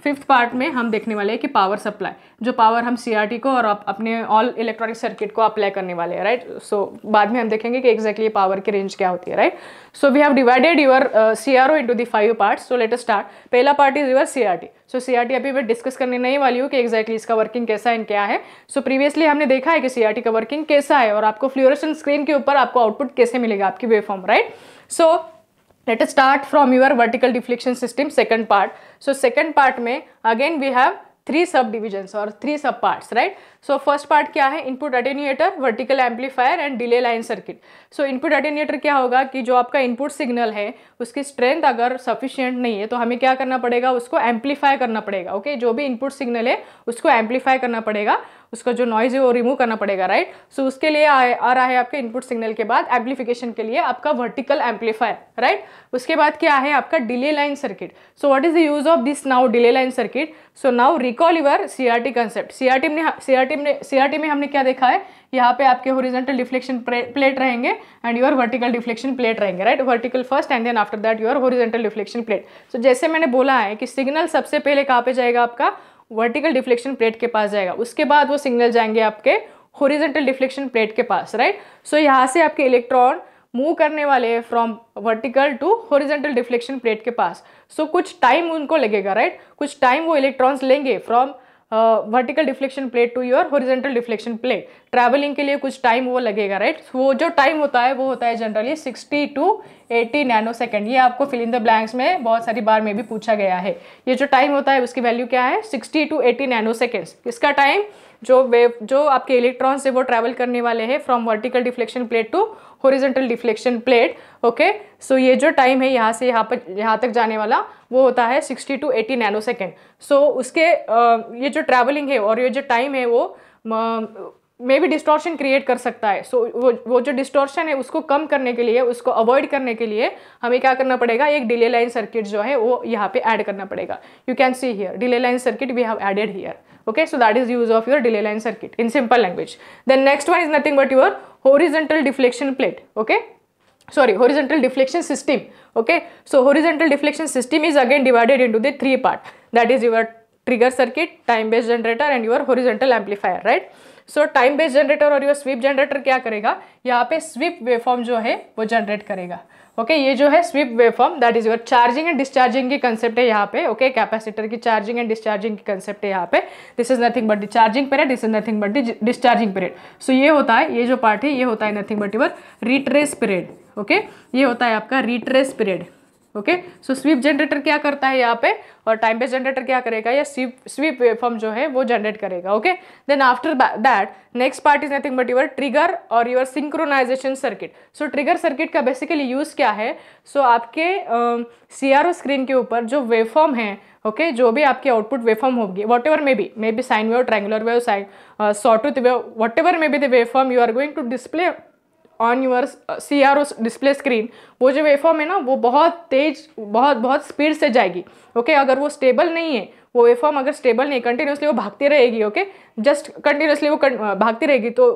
fifth part में हम देखने वाले हैं कि पावर सप्लाई, जो पावर हम सीआरटी को और अपने ऑल इलेक्ट्रॉनिक सर्किट को अप्लाई करने वाले हैं, राइट। सो बाद में हम देखेंगे कि एग्जैक्टली पावर की रेंज क्या होती है, right. So we have divided your CRO into the 5 parts. So let us start. पहला part is your CRT. So CRT अभी मैं डिस्कस करने नहीं वाली हूँ कि एग्जैक्टली इसका वर्किंग कैसा है, क्या है। सो प्रीवियसली हमने देखा है कि सीआरटी का वर्किंग कैसा है और आपको फ्लोरोसेंट स्क्रीन के ऊपर आपको आउटपुट कैसे मिलेगा, आपकी waveform, right. So let us start from your vertical deflection system, second part. So second part में again we have 3 sub divisions और 3 sub parts, right. So first part क्या है, input attenuator, vertical amplifier and delay line circuit. So input attenuator क्या होगा कि जो आपका input signal है उसकी स्ट्रेंथ अगर सफिशिएंट नहीं है तो हमें क्या करना पड़ेगा, उसको एम्पलीफाई करना पड़ेगा, ओके। जो भी इनपुट सिग्नल है उसको एम्पलीफाई करना पड़ेगा, उसका जो नॉइज है वो रिमूव करना पड़ेगा, राइट। सो उसके लिए आ रहा है आपके इनपुट सिग्नल के बाद एम्पलीफिकेशन के लिए आपका वर्टिकल एम्पलीफायर, राइट। उसके बाद क्या है आपका delay line circuit. So what is the use of this now delay line circuit. So now recall your CRT concept. CRT में हमने क्या देखा है, यहाँ पे आपके हॉरिजॉन्टल डिफ्लेक्शन प्लेट रहेंगे and your vertical deflection plate रहेंगे, right. Vertical first and then after that your horizontal deflection plate. So जैसे मैंने बोला है कि सिग्नल सबसे पहले कहाँ पे जाएगा, आपका वर्टिकल डिफ्लेक्शन प्लेट के पास जाएगा, उसके बाद वो सिग्नल जाएंगे आपके हॉरिजॉन्टल डिफ्लेक्शन प्लेट के पास, राइट। सो यहाँ से आपके इलेक्ट्रॉन मूव करने वाले हैं from vertical to horizontal deflection plate के पास। सो कुछ टाइम उनको लगेगा, राइट। कुछ टाइम वो इलेक्ट्रॉन्स लेंगे from vertical deflection plate to your horizontal deflection plate. Travelling के लिए कुछ टाइम वो लगेगा, राइट। वो जो टाइम होता है वो होता है जनरली 60 to 80 नैनोसेकंड। ये आपको फिल इन द ब्लैंक्स में बहुत सारी बार में भी पूछा गया है। ये जो टाइम होता है उसकी वैल्यू क्या है, 60 to 80 नैनोसेकंड्स। इसका टाइम जो आपके इलेक्ट्रॉन्स है वो ट्रैवल करने वाले हैं from vertical deflection plate to horizontal deflection plate, okay. So ये जो टाइम है यहाँ से यहाँ तक जाने वाला वो होता है 60 to 80 नैनोसेकंड। सो उसके ये जो ट्रैवलिंग है और ये जो टाइम है वो मे भी डिस्टॉर्शन क्रिएट कर सकता है। सो वो जो डिस्टॉर्शन है उसको कम करने के लिए, उसको अवॉइड करने के लिए हमें क्या करना पड़ेगा, एक डिले लाइन सर्किट जो है वो यहाँ पे ऐड करना पड़ेगा। You can see here delay line circuit we have added here, okay. So that is use of your delay line circuit in simple language. Then next one is nothing but your horizontal deflection plate, okay, sorry horizontal deflection system, okay. So horizontal deflection system is again divided into the 3 part, that is your trigger circuit, time based generator and your horizontal amplifier, right. So time based generator और your sweep generator क्या करेगा, यहाँ पे SVEEP waveform जो है वो generate करेगा, okay. ये जो है sweep waveform, that is your charging and discharging की कंसेप्ट है यहाँ पे, ओके। कैपेसिटर की चार्जिंग एंड डिस्चार्जिंग की कंसेप्ट है यहाँ पे। This is nothing but the charging period, this is nothing but the discharging period. So ये होता है, ये जो पार्ट है ये होता है nothing but your retrace period, okay. ये होता है आपका retrace period, okay, so sweep generator क्या करता है यहाँ पे, और टाइम बेस जनरेटर क्या करेगा, या स्वीप वेवफॉर्म जो है वो जनरेट करेगा. Okay, then after that next part is nothing but your trigger और your synchronization circuit. So trigger circuit का बेसिकली यूज क्या है, सो आपके सीआरओ स्क्रीन के ऊपर जो वेवफॉर्म है, ओके जो भी आपकी आउटपुट वेवफॉर्म होगी, whatever may be sine wave, triangular wave, sine sawtooth wave, whatever may be the waveform you are going to display on your CRO display screen, वो जो waveform है ना वो बहुत तेज, बहुत स्पीड से जाएगी. ओके, अगर वो स्टेबल नहीं है, वो वेवफॉर्म अगर स्टेबल नहीं, कंटिन्यूसली वो भागती रहेगी. ओके, जस्ट कंटिन्यूसली वो भागती रहेगी, तो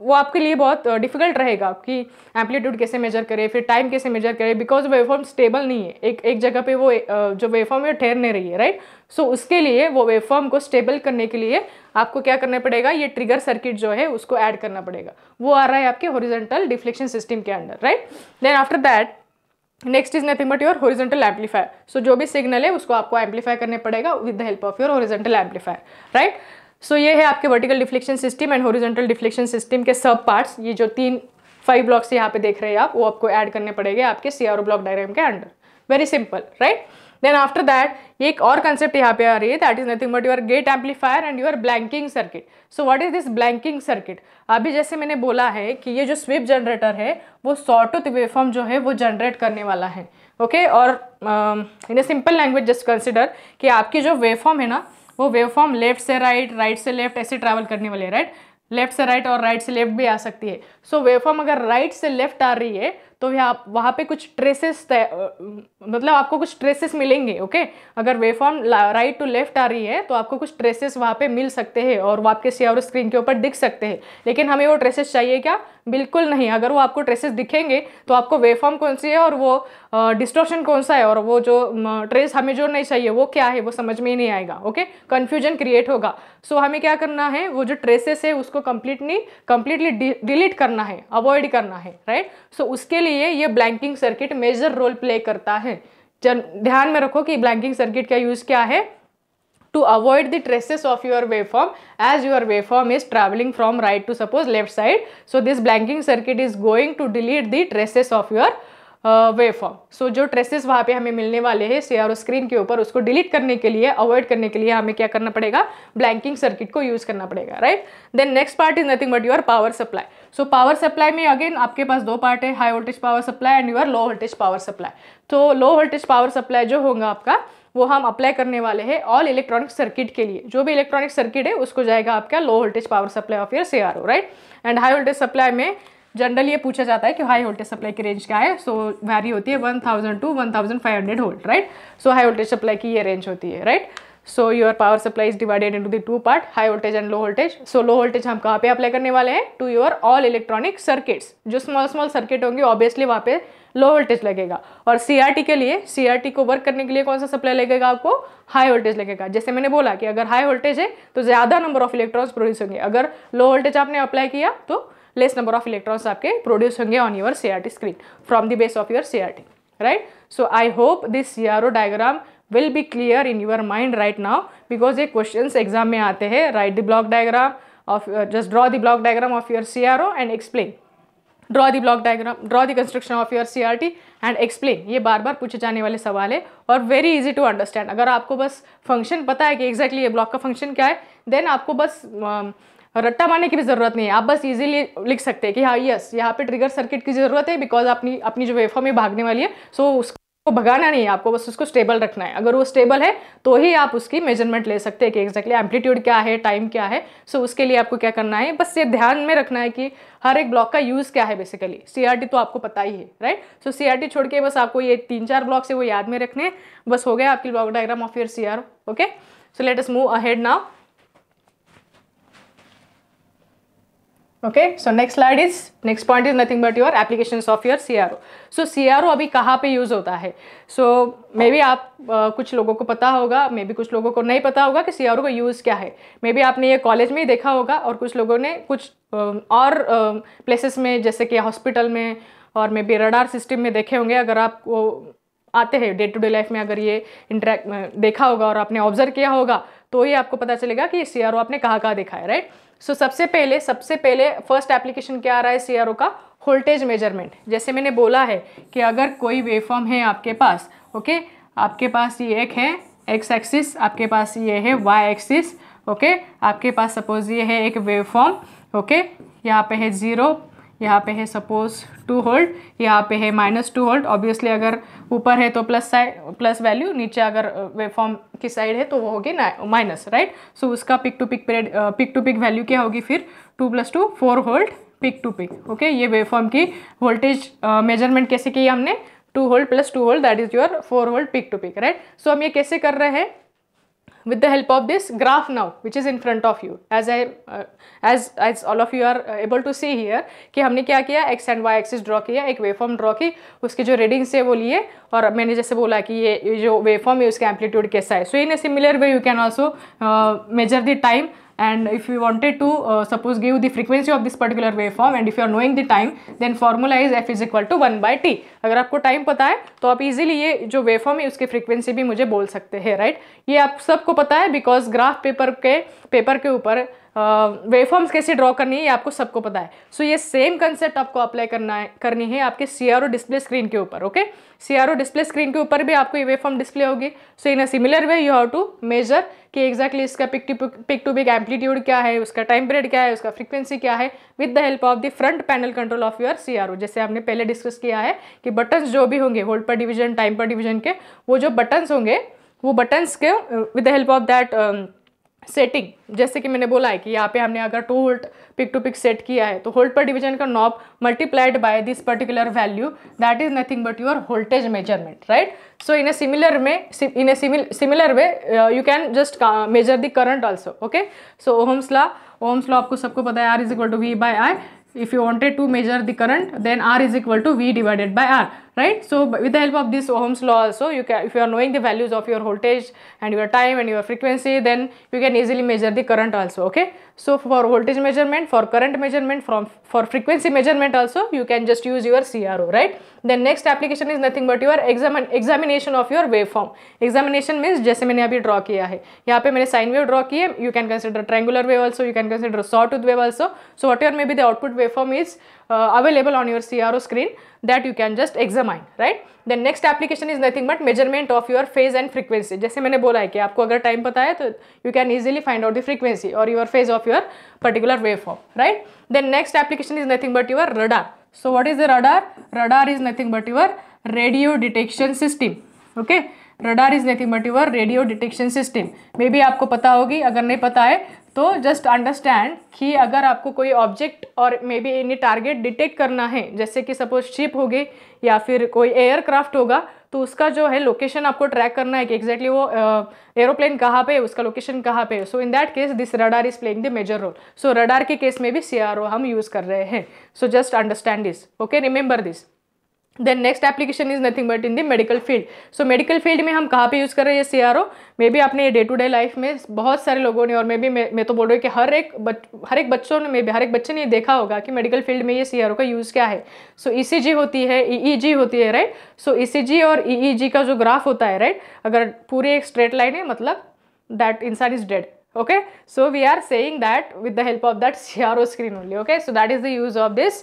वो आपके लिए बहुत डिफिकल्ट रहेगा कि एम्पलीट्यूड कैसे मेजर करें, फिर टाइम कैसे मेजर करें, बिकॉज वेवफॉर्म स्टेबल नहीं है. एक जगह पे वो जो वेवफॉर्म है ठहर नहीं रही है, राइट. सो उसके लिए वो वेवफॉर्म को स्टेबल करने के लिए आपको क्या करना पड़ेगा, ये ट्रिगर सर्किट जो है उसको ऐड करना पड़ेगा. वो आ रहा है आपके हॉरिजॉन्टल डिफ्लेक्शन सिस्टम के under, right. Then after that next is nothing but your horizontal amplifier. So जो भी सिग्नल है उसको आपको एम्पलीफाई करने पड़ेगा with the help of your horizontal amplifier, right. So ये है आपके vertical deflection system and horizontal deflection system के सब पार्ट्स. ये जो 3-5 ब्लॉक्स यहाँ पे देख रहे हैं आप, वो आपको ऐड करने पड़ेंगे आपके सीआरओ ब्लॉक डायग्राम के under. Very simple, right. Then after that एक और कंसेप्ट यहाँ पे आ रही है, that is nothing but your gate amplifier and your blanking circuit. So what is this blanking circuit, अभी जैसे मैंने बोला है कि ये जो स्वीप जनरेटर है वो सॉटूथ वेवफॉर्म जो है वो जनरेट करने वाला है. ओके, और in a simple language just consider कि आपकी जो वेवफॉर्म है ना, वो वेवफॉर्म लेफ्ट से राइट, राइट से लेफ्ट ऐसे ट्रैवल करने वाले है, राइट. लेफ्ट से राइट और राइट से लेफ्ट भी आ सकती है. सो वेवफॉर्म अगर राइट से लेफ्ट आ रही है तो वहाँ पे कुछ ट्रेसेस, मतलब आपको कुछ ट्रेसेस मिलेंगे. ओके, अगर वेवफॉर्म राइट टू लेफ्ट आ रही है तो आपको कुछ ट्रेसेस वहाँ पे मिल सकते हैं और वो आपके सीआरओ स्क्रीन के ऊपर दिख सकते हैं. लेकिन हमें वो ट्रेसेस चाहिए क्या? बिल्कुल नहीं. अगर वो आपको ट्रेसेस दिखेंगे तो आपको वेवफॉर्म कौन सी है और वो डिस्टॉर्शन कौन सा है और वो जो ट्रेस हमें जो नहीं चाहिए वो क्या है, वो समझ में ही नहीं आएगा. ओके, कन्फ्यूजन क्रिएट होगा. सो हमें क्या करना है, वो जो ट्रेसेस है उसको कम्प्लीटली डिलीट करना है, अवॉइड करना है, राइट. सो उसके ये blanking circuit major role play करता है. ध्यान में रखो कि ब्लैंकिंग सर्किट का यूज क्या है, to avoid the traces of your waveform as your waveform is travelling from right to suppose left side. So this blanking circuit is going to delete the traces of your waveform. So जो traces वहाँ पे हमें मिलने वाले हैं CRO screen के ऊपर, उसको डिलीट करने के लिए, अवॉइड करने के लिए हमें क्या करना पड़ेगा, ब्लैंकिंग सर्किट को यूज करना पड़ेगा, right. Then next part is nothing but your power supply. So power supply में अगेन आपके पास दो पार्ट है, high voltage power supply and your low voltage power supply. तो लो वोल्टेज पावर सप्लाई जो होगा आपका, वो हम अप्लाई करने वाले हैं ऑल इलेक्ट्रॉनिक सर्किट के लिए. जो भी इलेक्ट्रॉनिक सर्किट है उसको जाएगा आपका low voltage power supply of your CRO, right. And high voltage supply में जनरली ये पूछा जाता है कि हाई वोल्टेज सप्लाई की रेंज क्या है. सो वैरी होती है 1000 to 1500 volt, right. So high voltage supply की ये रेंज होती है, right. So your power supply is divided into the two part, high voltage and low voltage. So low voltage हम कहाँ पे अप्लाई करने वाले हैं, to your all electronic circuits. जो स्मॉल सर्किट होंगे ऑब्वियसली वहाँ पे लो वोल्टेज लगेगा. और सीआरटी के लिए, सीआरटी को वर्क करने के लिए कौन सा सप्लाई लगेगा, आपको हाई वोल्टेज लगेगा. जैसे मैंने बोला कि अगर हाई वोल्टेज है तो ज़्यादा नंबर ऑफ इलेक्ट्रॉन्स प्रोड्यूस होंगे, अगर लो वोल्टेज आपने अप्लाई किया तो लेस नंबर ऑफ इलेक्ट्रॉन्स आपके प्रोड्यूस होंगे on your CRT screen from the base of your CRT, right. So I hope this CRO diagram will be clear in your mind right now, because ये questions exam में आते हैं. Write the block diagram of, just draw the block diagram of your CRO and explain. Draw the block diagram, draw the construction of your CRT and explain. ये बार बार पूछे जाने वाले सवाल है और वेरी इजी टू अंडरस्टैंड. अगर आपको बस फंक्शन पता है कि एग्जैक्टली ये ब्लॉक का फंक्शन क्या है, देन आपको बस रट्टा मारने की भी ज़रूरत नहीं है. आप बस इजीली लिख सकते हैं कि हाँ यस, यहाँ पे ट्रिगर सर्किट की ज़रूरत है बिकॉज अपनी जो वेवफॉर्म में भागने वाली है, सो उसको भगाना नहीं है आपको, बस उसको स्टेबल रखना है. अगर वो स्टेबल है तो ही आप उसकी मेजरमेंट ले सकते हैं कि एक्जैक्टली एम्पलीट्यूड क्या है, टाइम क्या है. सो उसके लिए आपको क्या करना है, बस ये ध्यान में रखना है कि हर एक ब्लॉक का यूज़ क्या है. बेसिकली सीआरटी तो आपको पता ही है, राइट. सो सीआरटी छोड़ के बस आपको ये 3-4 ब्लॉक से वो याद में रखने हैं, बस हो गया आपकी block diagram of your CRO. Okay, so let us move ahead now. Okay, so next slide is, next point is nothing but your applications of your CRO. So CRO अभी कहाँ पे यूज़ होता है. सो मे बी आप कुछ लोगों को पता होगा, मे बी कुछ लोगों को नहीं पता होगा कि सीआरओ का यूज़ क्या है. मे बी आपने ये कॉलेज में ही देखा होगा और कुछ लोगों ने कुछ और प्लेसेस में जैसे कि हॉस्पिटल में और मे बी रडार सिस्टम में देखे होंगे. अगर आपको आते हैं डे टू डे लाइफ में, अगर ये इंटरेक्ट देखा होगा और आपने ऑब्जर्व किया होगा तो ये आपको पता चलेगा कि सीआरओ आपने कहाँ कहाँ देखा है, राइट. सो सबसे पहले फर्स्ट एप्लीकेशन क्या आ रहा है सीआरओ का, वोल्टेज मेजरमेंट। जैसे मैंने बोला है कि अगर कोई वेवफॉर्म है आपके पास, ओके, आपके पास ये एक है एक्स एक्सिस, आपके पास ये है वाई एक्सिस, ओके, आपके पास सपोज ये है एक वेवफॉर्म, ओके, यहाँ पे है 0, यहाँ पे है सपोज 2 होल्ट, यहाँ पे है -2 होल्ट। ऑब्वियसली अगर ऊपर है तो प्लस वैल्यू, नीचे अगर वेवफॉर्म की साइड है तो वो होगी माइनस, राइट। सो उसका पिक टू पिक वैल्यू क्या होगी फिर 2 + 2 4 volt peak to peak, okay. ये वेवफॉर्म की वोल्टेज मेजरमेंट कैसे की हमने 2 volt + 2 volt that is your 4 volt peak to peak, right. So हम ये कैसे कर रहे हैं with the help of this graph now which is in front of you, as as all of you are able to see here कि हमने क्या किया x and y axis draw किया, एक वेवफॉर्म ड्रॉ की, उसके जो रीडिंग्स है वो लिए, और मैंने जैसे बोला कि ये जो वेवफॉर्म है उसका एम्पलीट्यूड कैसा है। So in a similar way you can also measure the time, and if you wanted to suppose give the frequency of this particular waveform, and if you are knowing the time then formula is f = 1/t। अगर आपको time पता है तो आप easily ये जो waveform है उसकी फ्रीक्वेंसी भी मुझे बोल सकते हैं, राइट। ये आप सबको पता है बिकॉज ग्राफ पेपर के ऊपर वेवफॉर्म्स कैसे ड्रॉ करनी है ये आपको सबको पता है। सो ये सेम कंसेप्ट आपको अप्लाई करनी है आपके CRO डिस्प्ले स्क्रीन के ऊपर, ओके। CRO डिस्प्ले स्क्रीन के ऊपर भी आपको ये वेवफॉर्म डिस्प्ले होगी। So in a similar way you have to measure कि एग्जैक्टली इसका पिक टू पिक एम्पलीट्यूड क्या है, उसका टाइम पीरियड क्या है, उसका फ्रीक्वेंसी क्या है, with the help of the front panel control of your CRO। जैसे हमने पहले डिस्कस किया है कि बटन्स जो भी होंगे hold per division, time per division के वो जो बटन्स होंगे वो बटन्स के with the help of that setting, जैसे कि मैंने बोला है कि यहाँ पे हमने अगर 2 volt peak to peak set किया है तो होल्ट पर डिवीजन का knob multiplied by this particular value that is nothing but your voltage measurement, right. So in a similar way you can just measure the current also, okay. So Ohm's law आपको सबको पता है, R = V/I। if you wanted to measure the current then R = V/R, right? So with the help of this Ohm's law also you can, if you are knowing the values of your voltage and your time and your frequency, then you can easily measure the current also, okay? So for voltage measurement, for current measurement, for frequency measurement also you can just use your CRO, right? Then next application is nothing but your examination of your waveform। Examination means जैसे मैंने अभी draw किया है, यहाँ पे मैंने sine wave draw की है, you can consider triangular wave also, you can consider sawtooth wave also। So whatever may be the output waveform is available on your CRO screen that you can just examine, right? Then next application is nothing but measurement of your phase and frequency। जैसे मैंने बोला है कि आपको अगर time पता है तो you can easily find out the frequency or your phase of your particular waveform, right? Then next application is nothing but your radar। So what is the radar? Radar is nothing but your radio detection system, okay? Radar is nothing but your radio detection system। Maybe आपको पता होगी, अगर नहीं पता है तो just understand कि अगर आपको कोई ऑब्जेक्ट और may be any target detect करना है, जैसे कि सपोज शिप होगी या फिर कोई एयरक्राफ्ट होगा, तो उसका जो है लोकेशन आपको ट्रैक करना है कि एग्जैक्टली वो एरोप्लेन कहाँ पे है, उसका लोकेशन कहाँ पे है। So in that case this radar is playing the major role. So radar के केस में भी CRO हम यूज़ कर रहे हैं। So just understand this, okay, remember this. Then next application is nothing but in the medical field. So medical field में हम कहाँ पे यूज़ कर रहे हैं ये CRO? मे बी आपने डे टू डे लाइफ में बहुत सारे लोगों ने, और मे बी मैं तो बोल रही हूँ कि हर एक बच्चों ने, मे बी हर एक बच्चे ने देखा होगा कि मेडिकल फील्ड में ये CRO का यूज़ क्या है। सो ECG होती है, EEG होती है, राइट। सो ECG और EEG का जो ग्राफ होता है, राइट, अगर पूरी एक स्ट्रेट लाइन है मतलब दैट इंसान is dead, okay? So we are saying that with the help of that CRO screen only, okay? So that is the use of this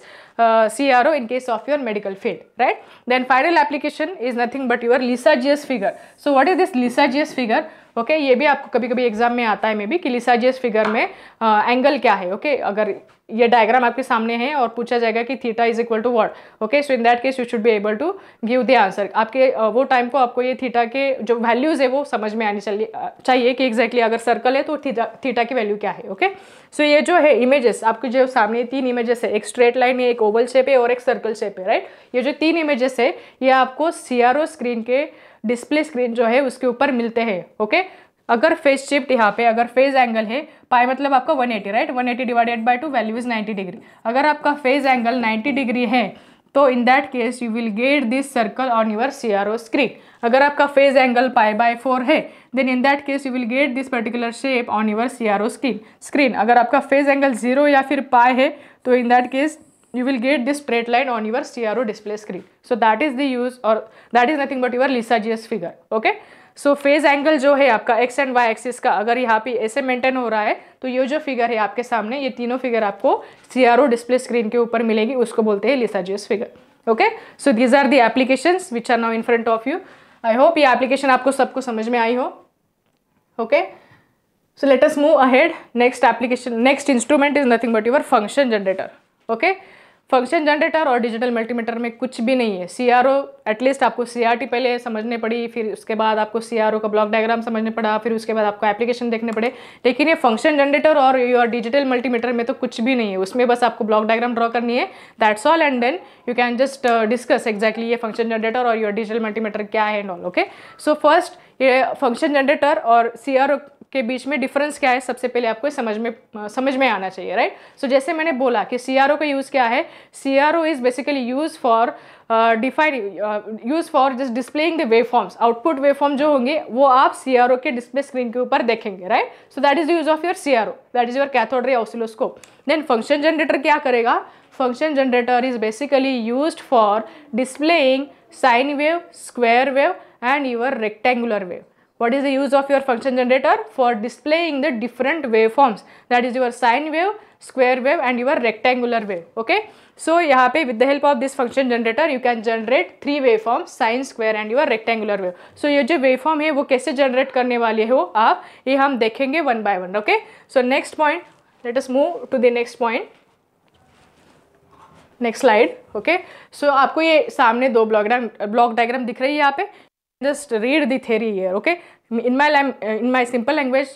CRO in case of your medical field, right? Then final application is nothing but your Lissajous figure। So what is this Lissajous figure? Okay, ये भी आपको कभी कभी exam में आता है maybe कि Lissajous figure में एंगल क्या है, ओके? अगर ये डायग्राम आपके सामने है और पूछा जाएगा कि θ = what, okay, so in that case you should be able to give the answer. आपके वो टाइम को आपको ये थीटा के जो वैल्यूज़ है वो समझ में आनी चाहिए कि एग्जैक्टली अगर सर्कल है तो थीटा की वैल्यू क्या है, ओके? सो ये जो है इमेजेस, आपके जो सामने 3 इमेजेस है, एक स्ट्रेट लाइन है, एक ओवल शेप है और एक सर्कल शेप है, राइट। ये जो 3 इमेजेस है ये आपको CRO स्क्रीन के डिस्प्ले स्क्रीन जो है उसके ऊपर मिलते हैं, ओके? अगर फेज शिफ्ट यहाँ पे, अगर फेज एंगल है, पाई मतलब आपका 180, राइट, 180 / 2 वैल्यू इज 90 डिग्री। अगर आपका फेज एंगल 90 डिग्री है तो in that case you will get this circle on your CRO screen. अगर आपका फेज एंगल π/4 है then in that case you will get this particular shape on your CRO screen. अगर आपका phase angle 0 या फिर π है तो in that case you will get this straight line on your CRO display screen. So that is the use, or that is nothing but your Lissajous figure. Okay. So phase angle जो है आपका x and y axis का अगर यहाँ पे ऐसे maintain हो रहा है तो ये जो फिगर है आपके सामने, ये तीनों फिगर आपको CRO डिस्प्ले स्क्रीन के ऊपर मिलेगी, उसको बोलते हैं Lissajous figure. Okay, so these are the applications which are now in front of you. I hope ये एप्लीकेशन आपको सबको समझ में आई हो. Okay, so let us move ahead. Next application, next instrument is nothing but your function generator. Okay, function generator और digital multimeter में कुछ भी नहीं है. CRO एटलीस्ट आपको CRT पहले समझने पड़ी, फिर उसके बाद आपको CRO का ब्लॉक डायग्राम समझने पड़ा, फिर उसके बाद आपको एप्लीकेशन देखने पड़े. लेकिन ये फंक्शन जनरेटर और योर डिजिटल मल्टीमीटर में तो कुछ भी नहीं है. उसमें बस आपको ब्लॉक डायग्राम ड्रॉ करनी है, that's all, and then you can just discuss exactly ये फंक्शन जनरेटर और योर डिजिटल मल्टीमीटर क्या है and all. Okay, so first ये फंक्शन जनरेटर और CRO के बीच में डिफरेंस क्या है, सबसे पहले आपको समझ में आना चाहिए, राइट. सो जैसे मैंने बोला कि CRO का यूज़ क्या है. CRO is basically use for just displaying the waveforms. Output waveform जो होंगे वो आप CRO के डिस्प्ले स्क्रीन के ऊपर देखेंगे, right. So that is the use of your CRO, that is your cathode ray oscilloscope. Then function generator क्या करेगा. Function generator is basically use for displaying sine wave, square wave and your rectangular wave. What is the use of your function generator? For displaying the different waveforms, that is your sine wave, square wave and your rectangular wave. Okay, so यहाँ पे with the help of this function generator you can generate three waveforms, sine, square and your rectangular wave. So ये जो waveform है वो कैसे generate करने वाले हो आप, ये हम देखेंगे one by one. Okay, so next point, let us move to the next point. Next slide. Okay, so आपको ये सामने दो ब्लॉक डायग्राम दिख रही है यहाँ पे. Just read the theory here, okay? In my simple language,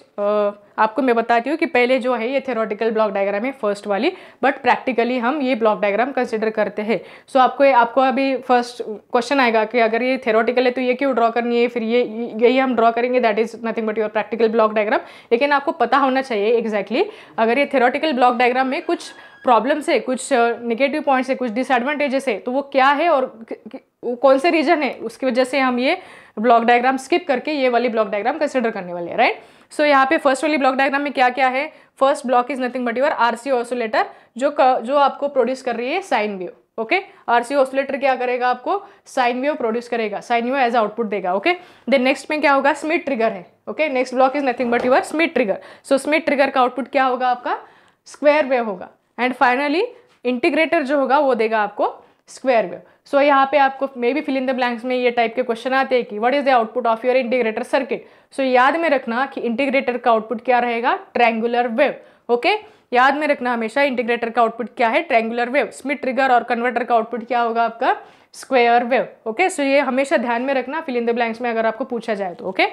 आपको मैं बताती हूँ कि पहले जो है ये थ्योरेटिकल ब्लॉक डायग्राम है फर्स्ट वाली, बट प्रैक्टिकली हम ये ब्लॉक डायग्राम कंसिडर करते हैं. सो आपको अभी फर्स्ट क्वेश्चन आएगा कि अगर ये थ्योरेटिकल है तो ये क्यों ड्रॉ करनी है, फिर ये यही हम ड्रॉ करेंगे, that is nothing but your practical block diagram. लेकिन आपको पता होना चाहिए एग्जैक्टली अगर ये थ्योरेटिकल ब्लॉक डायग्राम में कुछ प्रॉब्लम्स है, कुछ नेगेटिव पॉइंट्स है, कुछ डिसएडवांटेजेस है, तो वो क्या है और कौन से रीजन है, उसकी वजह से हम ये ब्लॉक डायग्राम स्किप करके ये वाली ब्लॉक डायग्राम कंसिडर करने वाले हैं, राइट. सो यहाँ पे फर्स्ट वाली ब्लॉक डायग्राम में क्या क्या है. First block is nothing but your RC oscillator जो आपको प्रोड्यूस कर रही है sine wave. Okay, RC oscillator क्या करेगा, आपको साइन वेव प्रोड्यूस करेगा, साइन वेव एज आउटपुट देगा. ओके, देन नेक्स्ट में क्या होगा, स्मिथ ट्रिगर है. Okay, next block is nothing but your Schmitt trigger. So Schmitt trigger का आउटपुट क्या होगा, आपका स्क्वायर वेव होगा. एंड फाइनली इंटीग्रेटर जो होगा वो देगा आपको स्क्वायर वेव. सो यहाँ पे आपको maybe fill in the blanks में ये टाइप के क्वेश्चन आते हैं कि what is the output of your integrator circuit. So याद में रखना कि इंटीग्रेटर का आउटपुट क्या रहेगा, ट्रायंगुलर वेव. ओके, याद में रखना हमेशा इंटीग्रेटर का आउटपुट क्या है, ट्रायंगुलर वेव. स्मिथ ट्रिगर और कन्वर्टर का आउटपुट क्या होगा, आपका स्क्वायर वेव. ओके, सो ये हमेशा ध्यान में रखना फिल इन द ब्लैंक्स में अगर आपको पूछा जाए तो. ओके,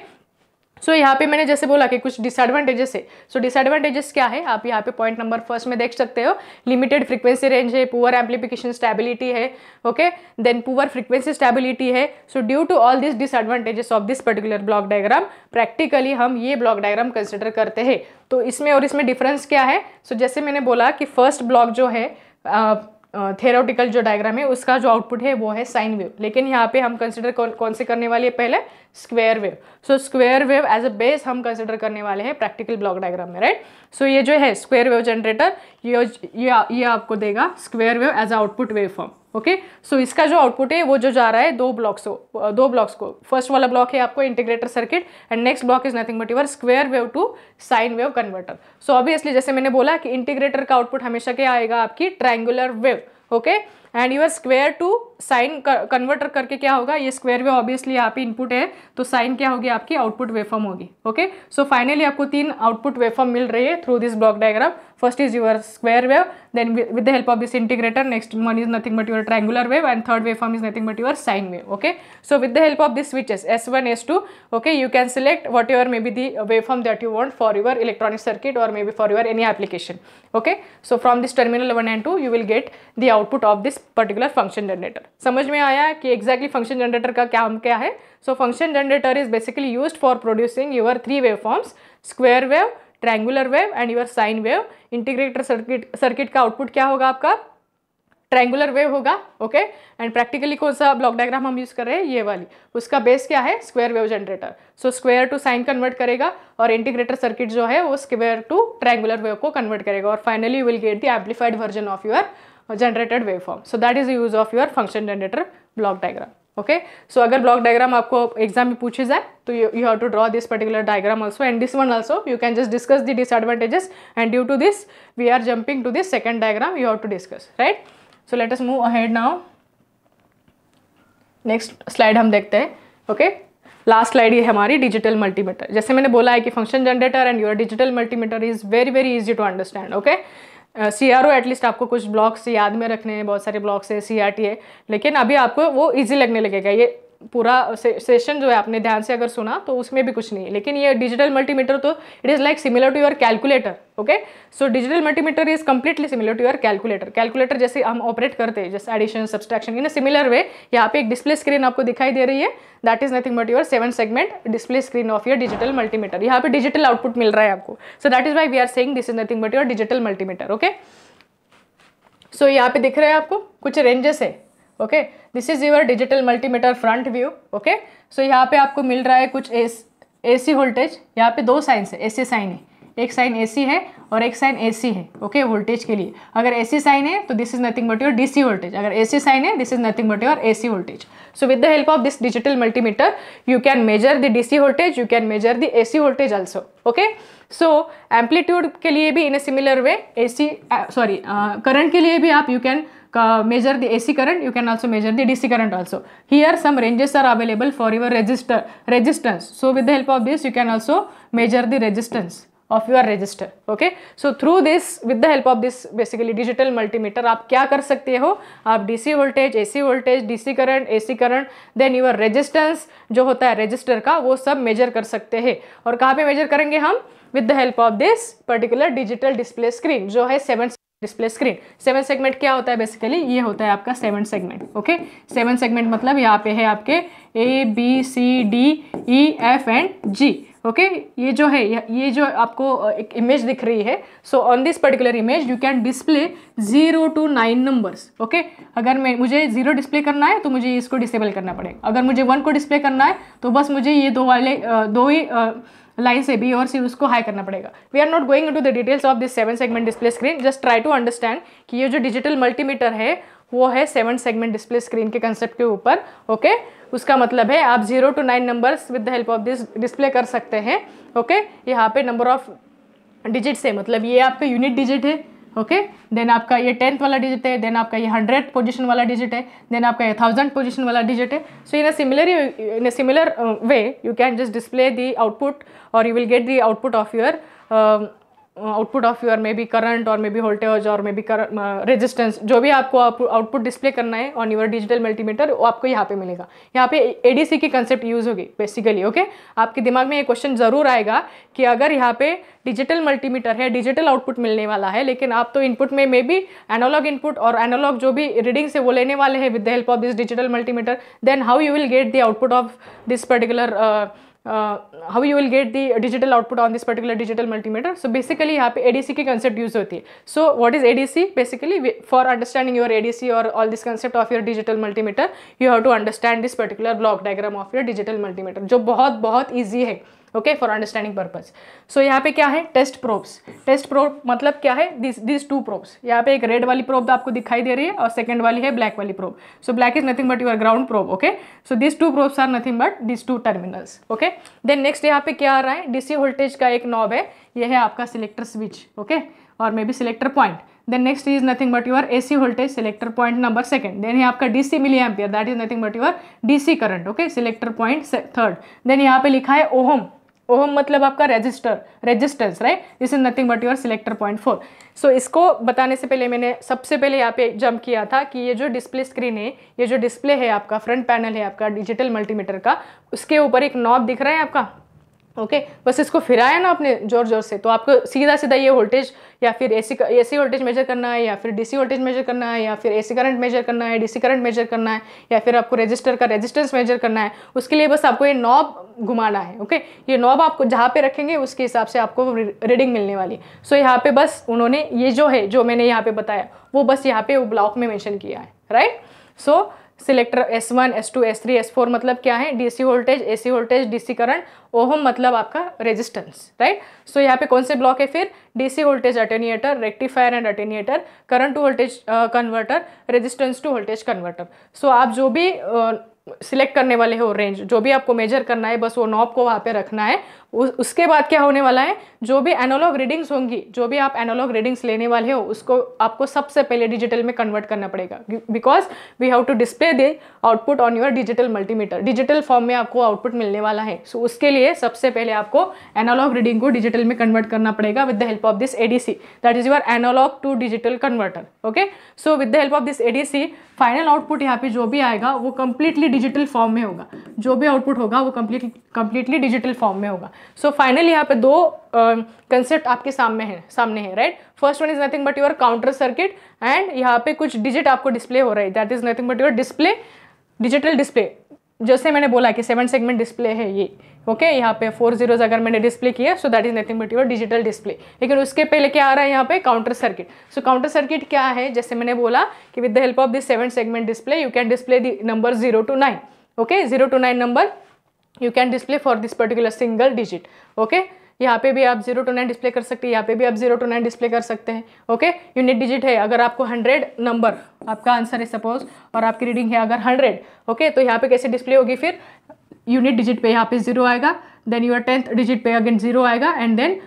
सो यहाँ पे मैंने जैसे बोला कि कुछ डिसएडवांटेजेस है. सो डिसएडवांटेजेस क्या है, आप यहाँ पे पॉइंट नंबर फर्स्ट में देख सकते हो. लिमिटेड फ्रीक्वेंसी रेंज है, पुअर एम्प्लीफिकेशन स्टेबिलिटी है. Okay, then poor frequency stability है. So due to all this disadvantages of this particular block diagram practically हम ये ब्लॉक डायग्राम कंसिडर करते हैं. तो इसमें और इसमें डिफरेंस क्या है. सो जैसे मैंने बोला कि फर्स्ट ब्लॉक जो है थ्योरेटिकल जो डायग्राम है उसका जो आउटपुट है वो है साइन वेव, लेकिन यहाँ पे हम कंसिडर कौन से करने वाले हैं, पहले square wave. So square wave as a base हम कंसिडर करने वाले हैं प्रैक्टिकल ब्लॉक डायग्राम में, राइट. सो ये जो है स्क्वायर वेव जनरेटर ये आपको देगा square wave as a output wave form. Okay, so इसका जो आउटपुट है वो जो जा रहा है दो ब्लॉक्स को. फर्स्ट वाला ब्लॉक है आपको integrator circuit and next block is nothing but your square wave to sine wave converter. So obviously जैसे मैंने बोला कि इंटीग्रेटर का आउटपुट हमेशा क्या आएगा, आपकी triangular wave. Okay, and your square to sine converter करके क्या होगा, ये स्क्वायर वेव ऑब्वियसली यहाँ पे इनपुट है तो साइन क्या होगी, आपकी आउटपुट वेवफॉर्म होगी. ओके, सो फाइनली आपको तीन आउटपुट वेवफॉर्म मिल रही है through this block diagram. First is your square wave, then with the help of this integrator, next one is nothing but your triangular wave and third waveform is nothing but your sine wave. Okay, so with the help of this switches S1 S2, okay, you can select whatever may be the waveform that you want for your electronic circuit और may be for your any application. Okay, so from this terminal 1 and 2 you will get the output of this particular function generator. समझ में आया कि exactly function generator का क्या है. So function generator is basically used for producing your three waveforms, square wave, triangular wave and your sine wave. Integrator circuit का output क्या होगा, आपका ट्रायंगुलर वेव होगा. ओके, एंड प्रैक्टिकली कौन सा ब्लॉक डायग्राम हम यूज कर रहे हैं, ये वाली, उसका बेस क्या है, square wave generator. So square to sine convert करेगा और इंटीग्रेटर सर्किट जो है वो स्क्वायर टू ट्रायंगुलर वेव को कन्वर्ट करेगा और finally you will get the amplified version of your generated waveform. So that is the use of your function generator block diagram. Okay, so अगर block diagram आपको exam में पूछे जाए तो you have to draw this particular diagram also and this one also. You can just discuss the disadvantages and due to this we are jumping to this second diagram you have to discuss, right? So let us move ahead now. Next slide हम देखते हैं. Okay, last slide ये हमारी digital multimeter. जैसे मैंने बोला है कि function generator and your digital multimeter is very very easy to understand. Okay, CRO at least आपको कुछ ब्लॉक्स याद में रखने हैं, बहुत सारे ब्लॉक्स है, CRTA, लेकिन अभी आपको वो इजी लगने लगेगा. ये पूरा सेशन जो है आपने ध्यान से अगर सुना तो उसमें भी कुछ नहीं है, लेकिन ये डिजिटल मल्टीमीटर तो it is like similar to your calculator. Okay, so digital multimeter is completely similar to your calculator. Calculator जैसे हम ऑपरेट करते हैं, जैसे addition subtraction, in a similar way यहाँ पे एक डिस्प्ले स्क्रीन आपको दिखाई दे रही है. That is nothing but your 7 segment display screen of your digital multimeter. यहाँ पे डिजिटल आउटपुट मिल रहा है आपको. So that is why we are saying this is nothing but your digital multimeter. Okay, so यहाँ पे दिख रहा है आपको कुछ रेंजेस है. Okay, this is your digital multimeter front view. Okay, so यहाँ पे आपको मिल रहा है कुछ AC वोल्टेज. यहाँ पे दो साइंस है, AC साइन है, एक साइन AC है और एक साइन AC है. ओके, वोल्टेज के लिए अगर AC साइन है तो this is nothing but your DC voltage. अगर AC साइन है this is nothing but your AC voltage. So with the help of this digital multimeter you can measure the DC voltage, you can measure the AC voltage also. Okay, so amplitude के लिए भी in a similar way current के लिए भी आप you can measure the AC current, you can also measure the DC current also. Here some ranges are available for your resistance. So with the help of this you can also measure the resistance of your resistor. Okay, so through this, with the help of this basically digital multimeter आप क्या कर सकते हो, आप DC voltage, AC voltage, DC current, AC current, then your resistance जो होता है resistor का, वो सब मेजर कर सकते हैं. और कहाँ पे मेजर करेंगे हम, with the help of this particular digital display screen जो है 7 सेगमेंट. क्या होता है बेसिकली, ये होता है आपका 7 सेगमेंट. ओके, 7 सेगमेंट मतलब यहाँ पे है आपके ABCDEFG. ओके, ये जो है, ये जो आपको एक इमेज दिख रही है, so on this particular image you can display 0 to 9 numbers. Okay, अगर मुझे 0 डिस्प्ले करना है तो मुझे इसको डिसेबल करना पड़ेगा. अगर मुझे 1 को डिस्प्ले करना है तो बस मुझे ये दो ही लाइन से B और C उसको हाई करना पड़ेगा. We are not going into the details of this 7 segment display screen. Just try to understand कि ये जो डिजिटल मल्टीमीटर है वो है 7 सेगमेंट डिस्प्ले स्क्रीन के कंसेप्ट के ऊपर. ओके, उसका मतलब है आप 0 to 9 numbers with the help of this display कर सकते हैं. ओके, यहाँ पे नंबर ऑफ डिजिट्स है, मतलब ये आपका यूनिट डिजिट है. ओके, देन आपका ये 10th वाला डिजिट है, देन आपका ये 100 पोजिशन वाला डिजिट है, देन आपका ये 1000 पोजिशन वाला डिजिट है. So in a similar way you can just display the output और you will get the output of your maybe current और मे बी वोल्टेज और मे बी रेजिस्टेंस, जो भी आपको आउटपुट डिस्प्ले करना है ऑन योर डिजिटल मल्टीमीटर, वो आपको यहाँ पे मिलेगा. यहाँ पे ADC की कंसेप्ट यूज़ होगी बेसिकली. ओके, आपके दिमाग में ये क्वेश्चन ज़रूर आएगा कि अगर यहाँ पे डिजिटल मल्टीमीटर है, डिजिटल आउटपुट मिलने वाला है, लेकिन आप तो इनपुट में मे बी एनालॉग इनपुट और एनालॉग जो भी रीडिंग्स है वो लेने वाले हैं with the help of this digital multimeter, then how you will get the output of this particular how you will get the digital output on this particular digital multimeter. So basically यहाँ पे ADC की concept use होती है. So what is ADC? Basically for understanding your ADC or all this concept of your digital multimeter, you have to understand this particular block diagram of your digital multimeter, जो बहुत बहुत easy है. Okay, for understanding purpose. So यहाँ पे क्या है, test probes. Test probe मतलब क्या है, दिस 2 प्रोब्स. यहाँ पे एक रेड वाली प्रोब आपको दिखाई दे रही है और सेकंड वाली है ब्लैक वाली probe. So black is nothing but your ground probe. Okay, so this 2 probes are nothing but this 2 terminals. Okay, then next यहाँ पे क्या आ रहा है, DC वोल्टेज का एक नॉब है, यह है आपका सिलेक्टर स्विच. ओके, और may be selector point. Then next is nothing but your AC voltage, selector point number second. Then यहाँ आपका DC milliampere, that is nothing but your DC current. Okay, selector point third. Then यहाँ पे लिखा है ohm. Ohm मतलब आपका resistance, right. This is nothing but your selector point 4. So इसको बताने से पहले मैंने सबसे पहले यहाँ पे जंप किया था कि ये जो डिस्प्ले स्क्रीन है, ये जो डिस्प्ले है आपका फ्रंट पैनल है आपका डिजिटल मल्टीमीटर का, उसके ऊपर एक नॉब दिख रहा है आपका. ओके, बस इसको फिराया ना आपने जोर जोर से, तो आपको सीधा सीधा ये वोल्टेज या फिर AC वोल्टेज मेजर करना है, या फिर DC वोल्टेज मेजर करना है, या फिर AC करंट मेजर करना है, DC करंट मेजर करना है, या फिर आपको रेजिस्टर का रेजिस्टेंस मेजर करना है. उसके लिए बस आपको ये नॉब घुमाना है. ओके, ये नॉब आपको जहाँ पे रखेंगे उसके हिसाब से आपको रीडिंग मिलने वाली है. सो यहाँ पे बस उन्होंने ये जो है, जो मैंने यहाँ पे बताया, वो बस यहाँ पे ब्लॉक में मेंशन किया है, right. So selector S1, S2, S3, S4 मतलब क्या है, DC voltage, AC voltage, DC current, ohm मतलब आपका रेजिस्टेंस, राइट। सो यहाँ पे कौन से ब्लॉक है फिर, DC voltage attenuator, rectifier and attenuator, current to voltage converter, resistance to voltage converter. So आप जो भी सिलेक्ट करने वाले हो रेंज, जो भी आपको मेजर करना है, बस वो नॉब को वहाँ पे रखना है। उसके बाद क्या होने वाला है, जो भी एनालॉग रीडिंग्स होंगी, जो भी आप एनालॉग रीडिंग्स लेने वाले हो उसको आपको सबसे पहले डिजिटल में कन्वर्ट करना पड़ेगा, because we have to display the output on your digital multimeter. Digital form में आपको आउटपुट मिलने वाला है, सो उसके लिए सबसे पहले आपको एनालॉग रीडिंग को डिजिटल में कन्वर्ट करना पड़ेगा with the help of this ADC, that is your analog to digital converter. Okay, so with the help of this ADC final output यहाँ पे जो भी आएगा वो कम्प्लीटली डिजिटल फॉर्म में होगा, जो भी आउटपुट होगा वो कम्प्लीटली डिजिटल फॉर्म में होगा। सो फाइनली यहाँ पे दो कंसेप्ट आपके सामने है, right. First one is nothing but your counter circuit, and यहाँ पे कुछ डिजिट आपको डिस्प्ले हो रहा है, that is nothing but your display, digital display. जैसे मैंने बोला कि 7 सेगमेंट डिस्प्ले है ये, ओके, यहाँ पे 4 zeros अगर मैंने डिस्प्ले किया, so that is nothing but your digital display. लेकिन उसके पहले क्या आ रहा है यहाँ पे, counter circuit. So counter circuit क्या है, जैसे मैंने बोला कि with the help of this 7 segment display you can display the number 0 to 9, okay, 0 to 9 number you can display for this particular single digit. Okay, यहाँ पे भी आप 0 to 9 डिस्प्ले कर सकते हैं, यहाँ पे भी आप 0 to 9 डिस्प्ले कर सकते हैं। ओके, यूनिट डिजिट है, अगर आपको 100 नंबर आपका आंसर है सपोज, और आपकी रीडिंग है अगर 100, ओके, तो यहाँ पे कैसे डिस्प्ले होगी फिर, यूनिट डिजिट पे यहाँ पे 0 आएगा, देन यूर 10th डिजिट पे अगेन 0 आएगा, एंड देन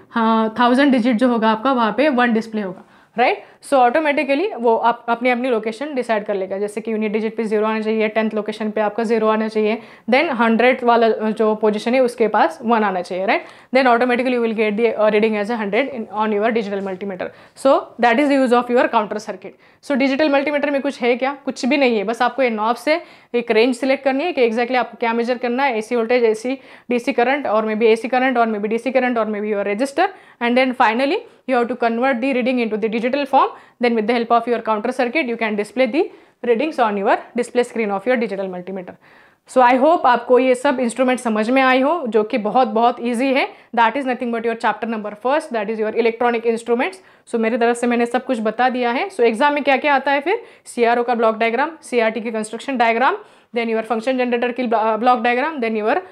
1000 डिजिट जो होगा आपका वहाँ पे 1 डिस्प्ले होगा, राइट। सो ऑटोमेटिकली वो आप अपनी अपनी लोकेशन डिसाइड कर लेगा, जैसे कि यूनिट डिजिट पे 0 आना चाहिए, 10th लोकेशन पे आपका 0 आना चाहिए, देन 100 वाला जो पोजीशन है उसके पास 1 आना चाहिए, right. Then automatically you will get the reading as 100 on your digital multimeter. So that is the use of your counter circuit. So digital multimeter में कुछ है क्या, कुछ भी नहीं है, बस आपको एक नॉब से एक रेंज सिलेक्ट करनी है कि एक्जैक्टली आपको क्या मेजर करना है, AC वोल्टेज, DC करंट, और मे बी AC करंट, और मे बी DC करंट, और may be your register, and then finally you have to convert the reading into the digital form, then with the help of your counter circuit you can display the readings on your display screen of your digital multimeter. So I hope आपको ये सब instrument समझ में आई हो, जो कि बहुत बहुत ईजी है। That is nothing but your chapter number 1, that is your electronic instruments. So मेरी तरफ से मैंने सब कुछ बता दिया है। सो एग्जाम में क्या क्या आता है फिर, CRO का ब्लॉक डायग्राम, CRT की construction diagram, then your function generator की block diagram, then your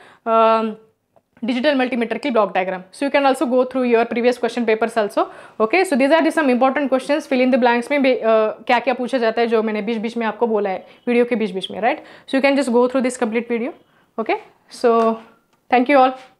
digital multimeter की block diagram. So you can also go through your previous question papers also. Okay, so these are the some important question. Fill in the blanks में क्या क्या पूछा जाता है जो मैंने बीच बीच में आपको बोला है, वीडियो के बीच बीच में, right. So you can just go through this complete video. Okay, so thank you all.